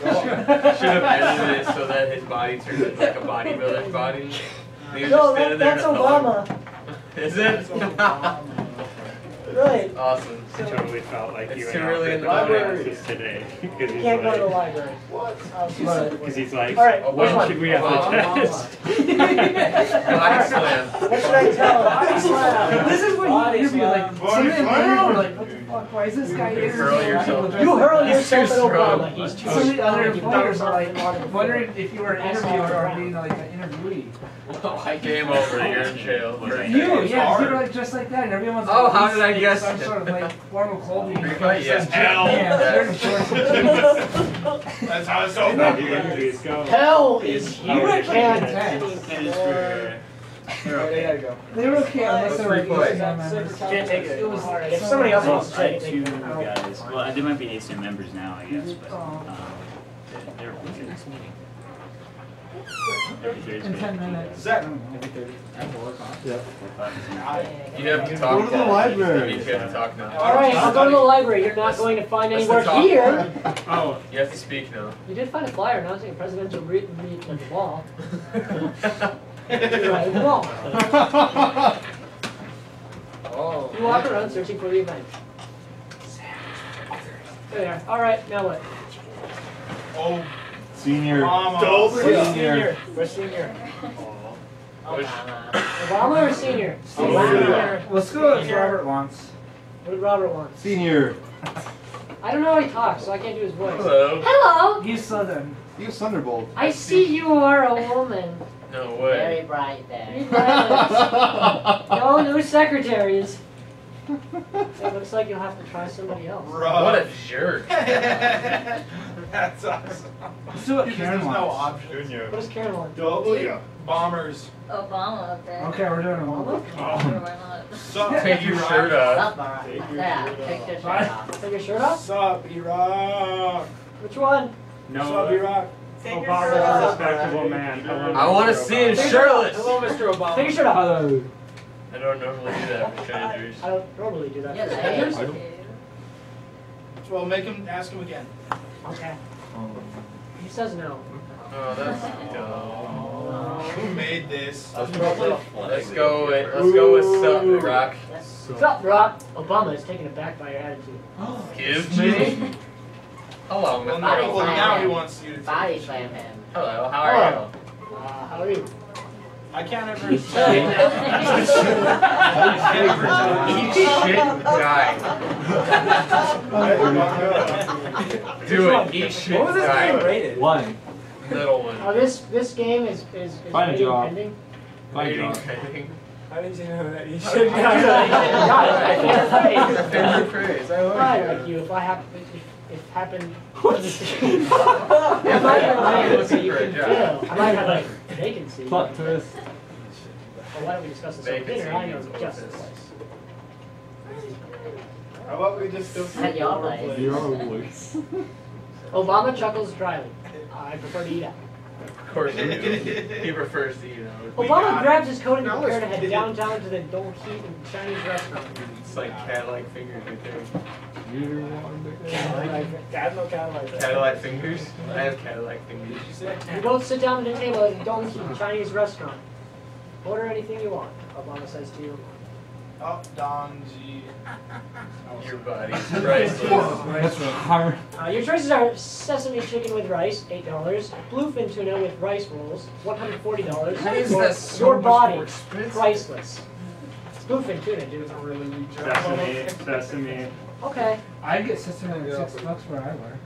well, should have edited it so that his body turned into like a bodybuilder's body. No, that, that's Obama. Is it? Really? Awesome. So, I totally felt like you and really in the library today. You can't go to the library. What? Because he's like, all right, oh, when should one? we have oh, the test? Body slam. What should I tell him? This is what he used to be like. Body slam. Like, what the fuck? Why is this guy here? You hurl yourself at Obama. He's too strong. Some of the other employers are like, wondering if you were an interviewer or being like an interviewee. Well, I came over here in jail. You, yeah, you were like just like that, and everyone's like, oh, how did I guess? Some sort of like formal clothing. Yes, hell. That's how it's so bad. Hell is huge. You were fantastic. They're okay. They gotta go. They were okay unless they were free. Can't take it. It was hard. If somebody else wants to take it, well, there might be A C M members now, I guess, but they're with this meeting. In ten minutes. Zach, you have to talk. Go to the library. You have to talk now. All right, I'll go to the library. You're not going to find any work here. Oh, you have to speak now. You did find a flyer announcing a presidential meeting at the wall. Right, the wall. Oh. You walk around searching for the event. There you are. All right, now what? Oh. Senior. Obama. Senior. Senior. We're senior. Obama. Obama or senior? Senior. Senior. Let's go with Robert wants. What did Robert want? Senior. I don't know how he talks, so I can't do his voice. Hello. Hello. He's Southern. He's Thunderbolt. I see you are a woman. No way. Very bright there. Very bright. No new secretaries. It looks like you'll have to try somebody else. Rough. What a jerk. That's awesome. So what Karen wants. No option. What does Karen want? W. Bombers. Obama up there. Okay, we're doing Obama. Oh. Sup, take your shirt off. Sup, Iraq. Take your yeah, shirt take your shirt off. Take your shirt off? Sup, Iraq. Which one? No. Sup, Iraq. Obama's respectable man. Hello, I want to see him shirtless. Hello, Mister Obama. Take your shirt off. I don't normally do that for strangers. I don't normally do that for strangers. Well, make him ask him again. Okay. He says no. Oh, that's dumb. Who made this? Let's go with let's go with Sup, Rock. Sup, Rock. Obama is taken aback by your attitude. Excuse me. Hello, Mister Well, well, now he wants you to body slam him. Hello, how are Hello. you? Uh, how are you? I can't ever eat shit. Eat shit and die. Do it. Eat shit. What was this die. game rated? One. Little one. Oh, this this game is is, is Find a job. pending. Find a job. How did you know that you should die? I can't play. It's a favorite phrase. I love like you. If I have. It happened. What? If I had like vacancy, you can tell. I might have like vacancy. Plot twist. Well, why don't we discuss this over dinner? I know just this place. How about we just go to your place? Your place. Obama chuckles dryly. I prefer to eat out. Of course he does. He prefers to eat out. Obama grabs his coat and prepares to head downtown to the Dole Heat and Chinese restaurant. It's like cat-like fingers right there. Cadillac fingers? I have Cadillac fingers. You both sit down at a table at a donkey Chinese restaurant. Order anything you want, Obama says to you. Oh, Donji. Your body's priceless. That's hard. Uh, your choices are sesame chicken with rice, eight dollars, bluefin tuna with rice rolls, one hundred forty dollars. That is your, so your body, priceless. It's bluefin tuna, dude. Really sesame, sesame. Okay. I get system at six bucks where I work.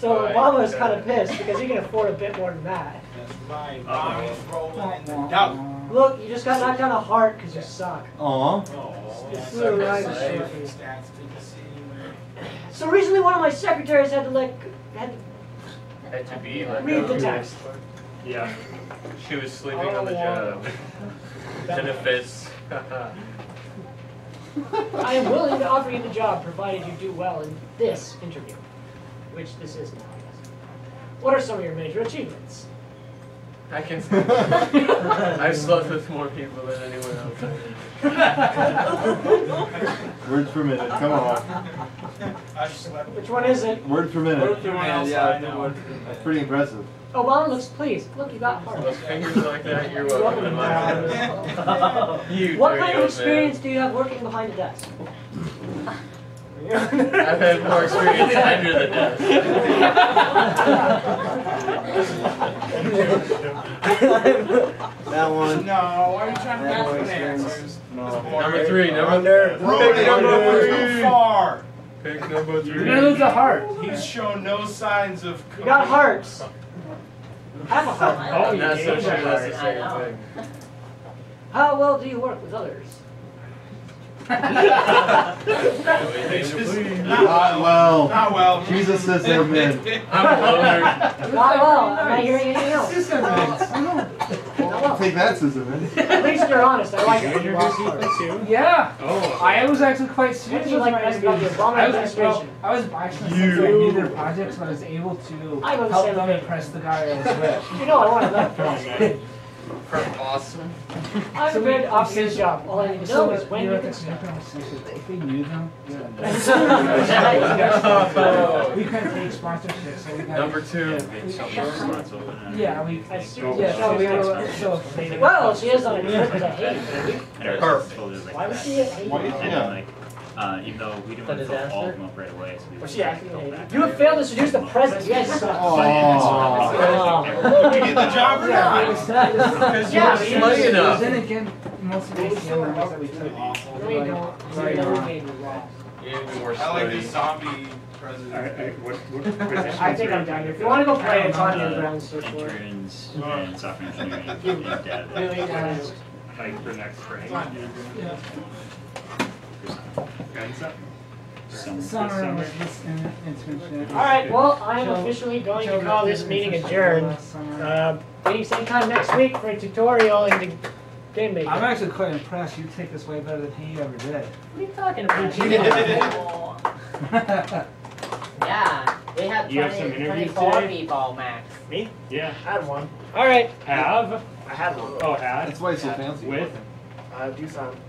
So Obama is kind of pissed because he can afford a bit more than that. That's my mommy's rolling down. Look, you just got knocked down a heart because you suck. Aww. It's flew right in. So recently, one of my secretaries had to like had to, had to be like read the text. Yeah. She was sleeping oh, on the job. Benefits. I am willing to offer you the job, provided you do well in this interview, which this is now, I guess. What are some of your major achievements? I can sleep. I've slept with more people than anyone else. Words per minute, come on. I've slept. Which one is it? Word per minute. Word per minute. Yeah, yeah, I know. That's pretty impressive. Obama looks pleased. Look, you got hard. Those fingers like that, you're welcome to my you, What kind of experience man. do you have working behind a desk? I've had more experience under the desk. That one. No, why are you trying to ask for answers? No. Number three, number there. Pick number three. Far. Pick number three. You're going to lose a heart. He's shown no signs of... You got hearts. Have a heart. Oh, you that's such a necessary thing. How well do you work with others? Not well. Not well. Jesus says amen. I'm lowered. Not well. Am I hearing anything else? I'll take that as amen. At least you're honest. I like it. Yeah. Oh. I was actually quite serious. Like I, was, I was actually since I knew their projects, but I was able to help them impress the guy I was with. You know, I wanted that project. Awesome. I'm a bit off his job. All I need to know is when you can start. If we knew them, yeah. We couldn't take sponsorships. So we got Number two. Yeah, we. Yeah, so we. Well, she is on a trip that hate. Perfect. Why was she hating? Uh, even though we didn't want to fill all of them up right away. So we was she actually You have failed to seduce the president. You guys suck. Aww. You did the job or not? Because you were slutty enough. Then again, most of the cameras that we took. We don't need law. I like the zombie president. I think I'm down here. If you want to go play, it's on the ground so far. Interns and software engineering and data. Like for next spring. Yeah. Alright, well, I'm officially going to call this meeting adjourned. Uh, meeting same time next week for a tutorial into Game maker. I'm actually quite impressed. You take this way better than he ever did. What are you talking about? Yeah, we have you plenty, have some interviews today? People, Max. Me? Yeah. I had one. All right. Have? I had one. Oh, had? That's why it's so fancy. With? Uh, do some.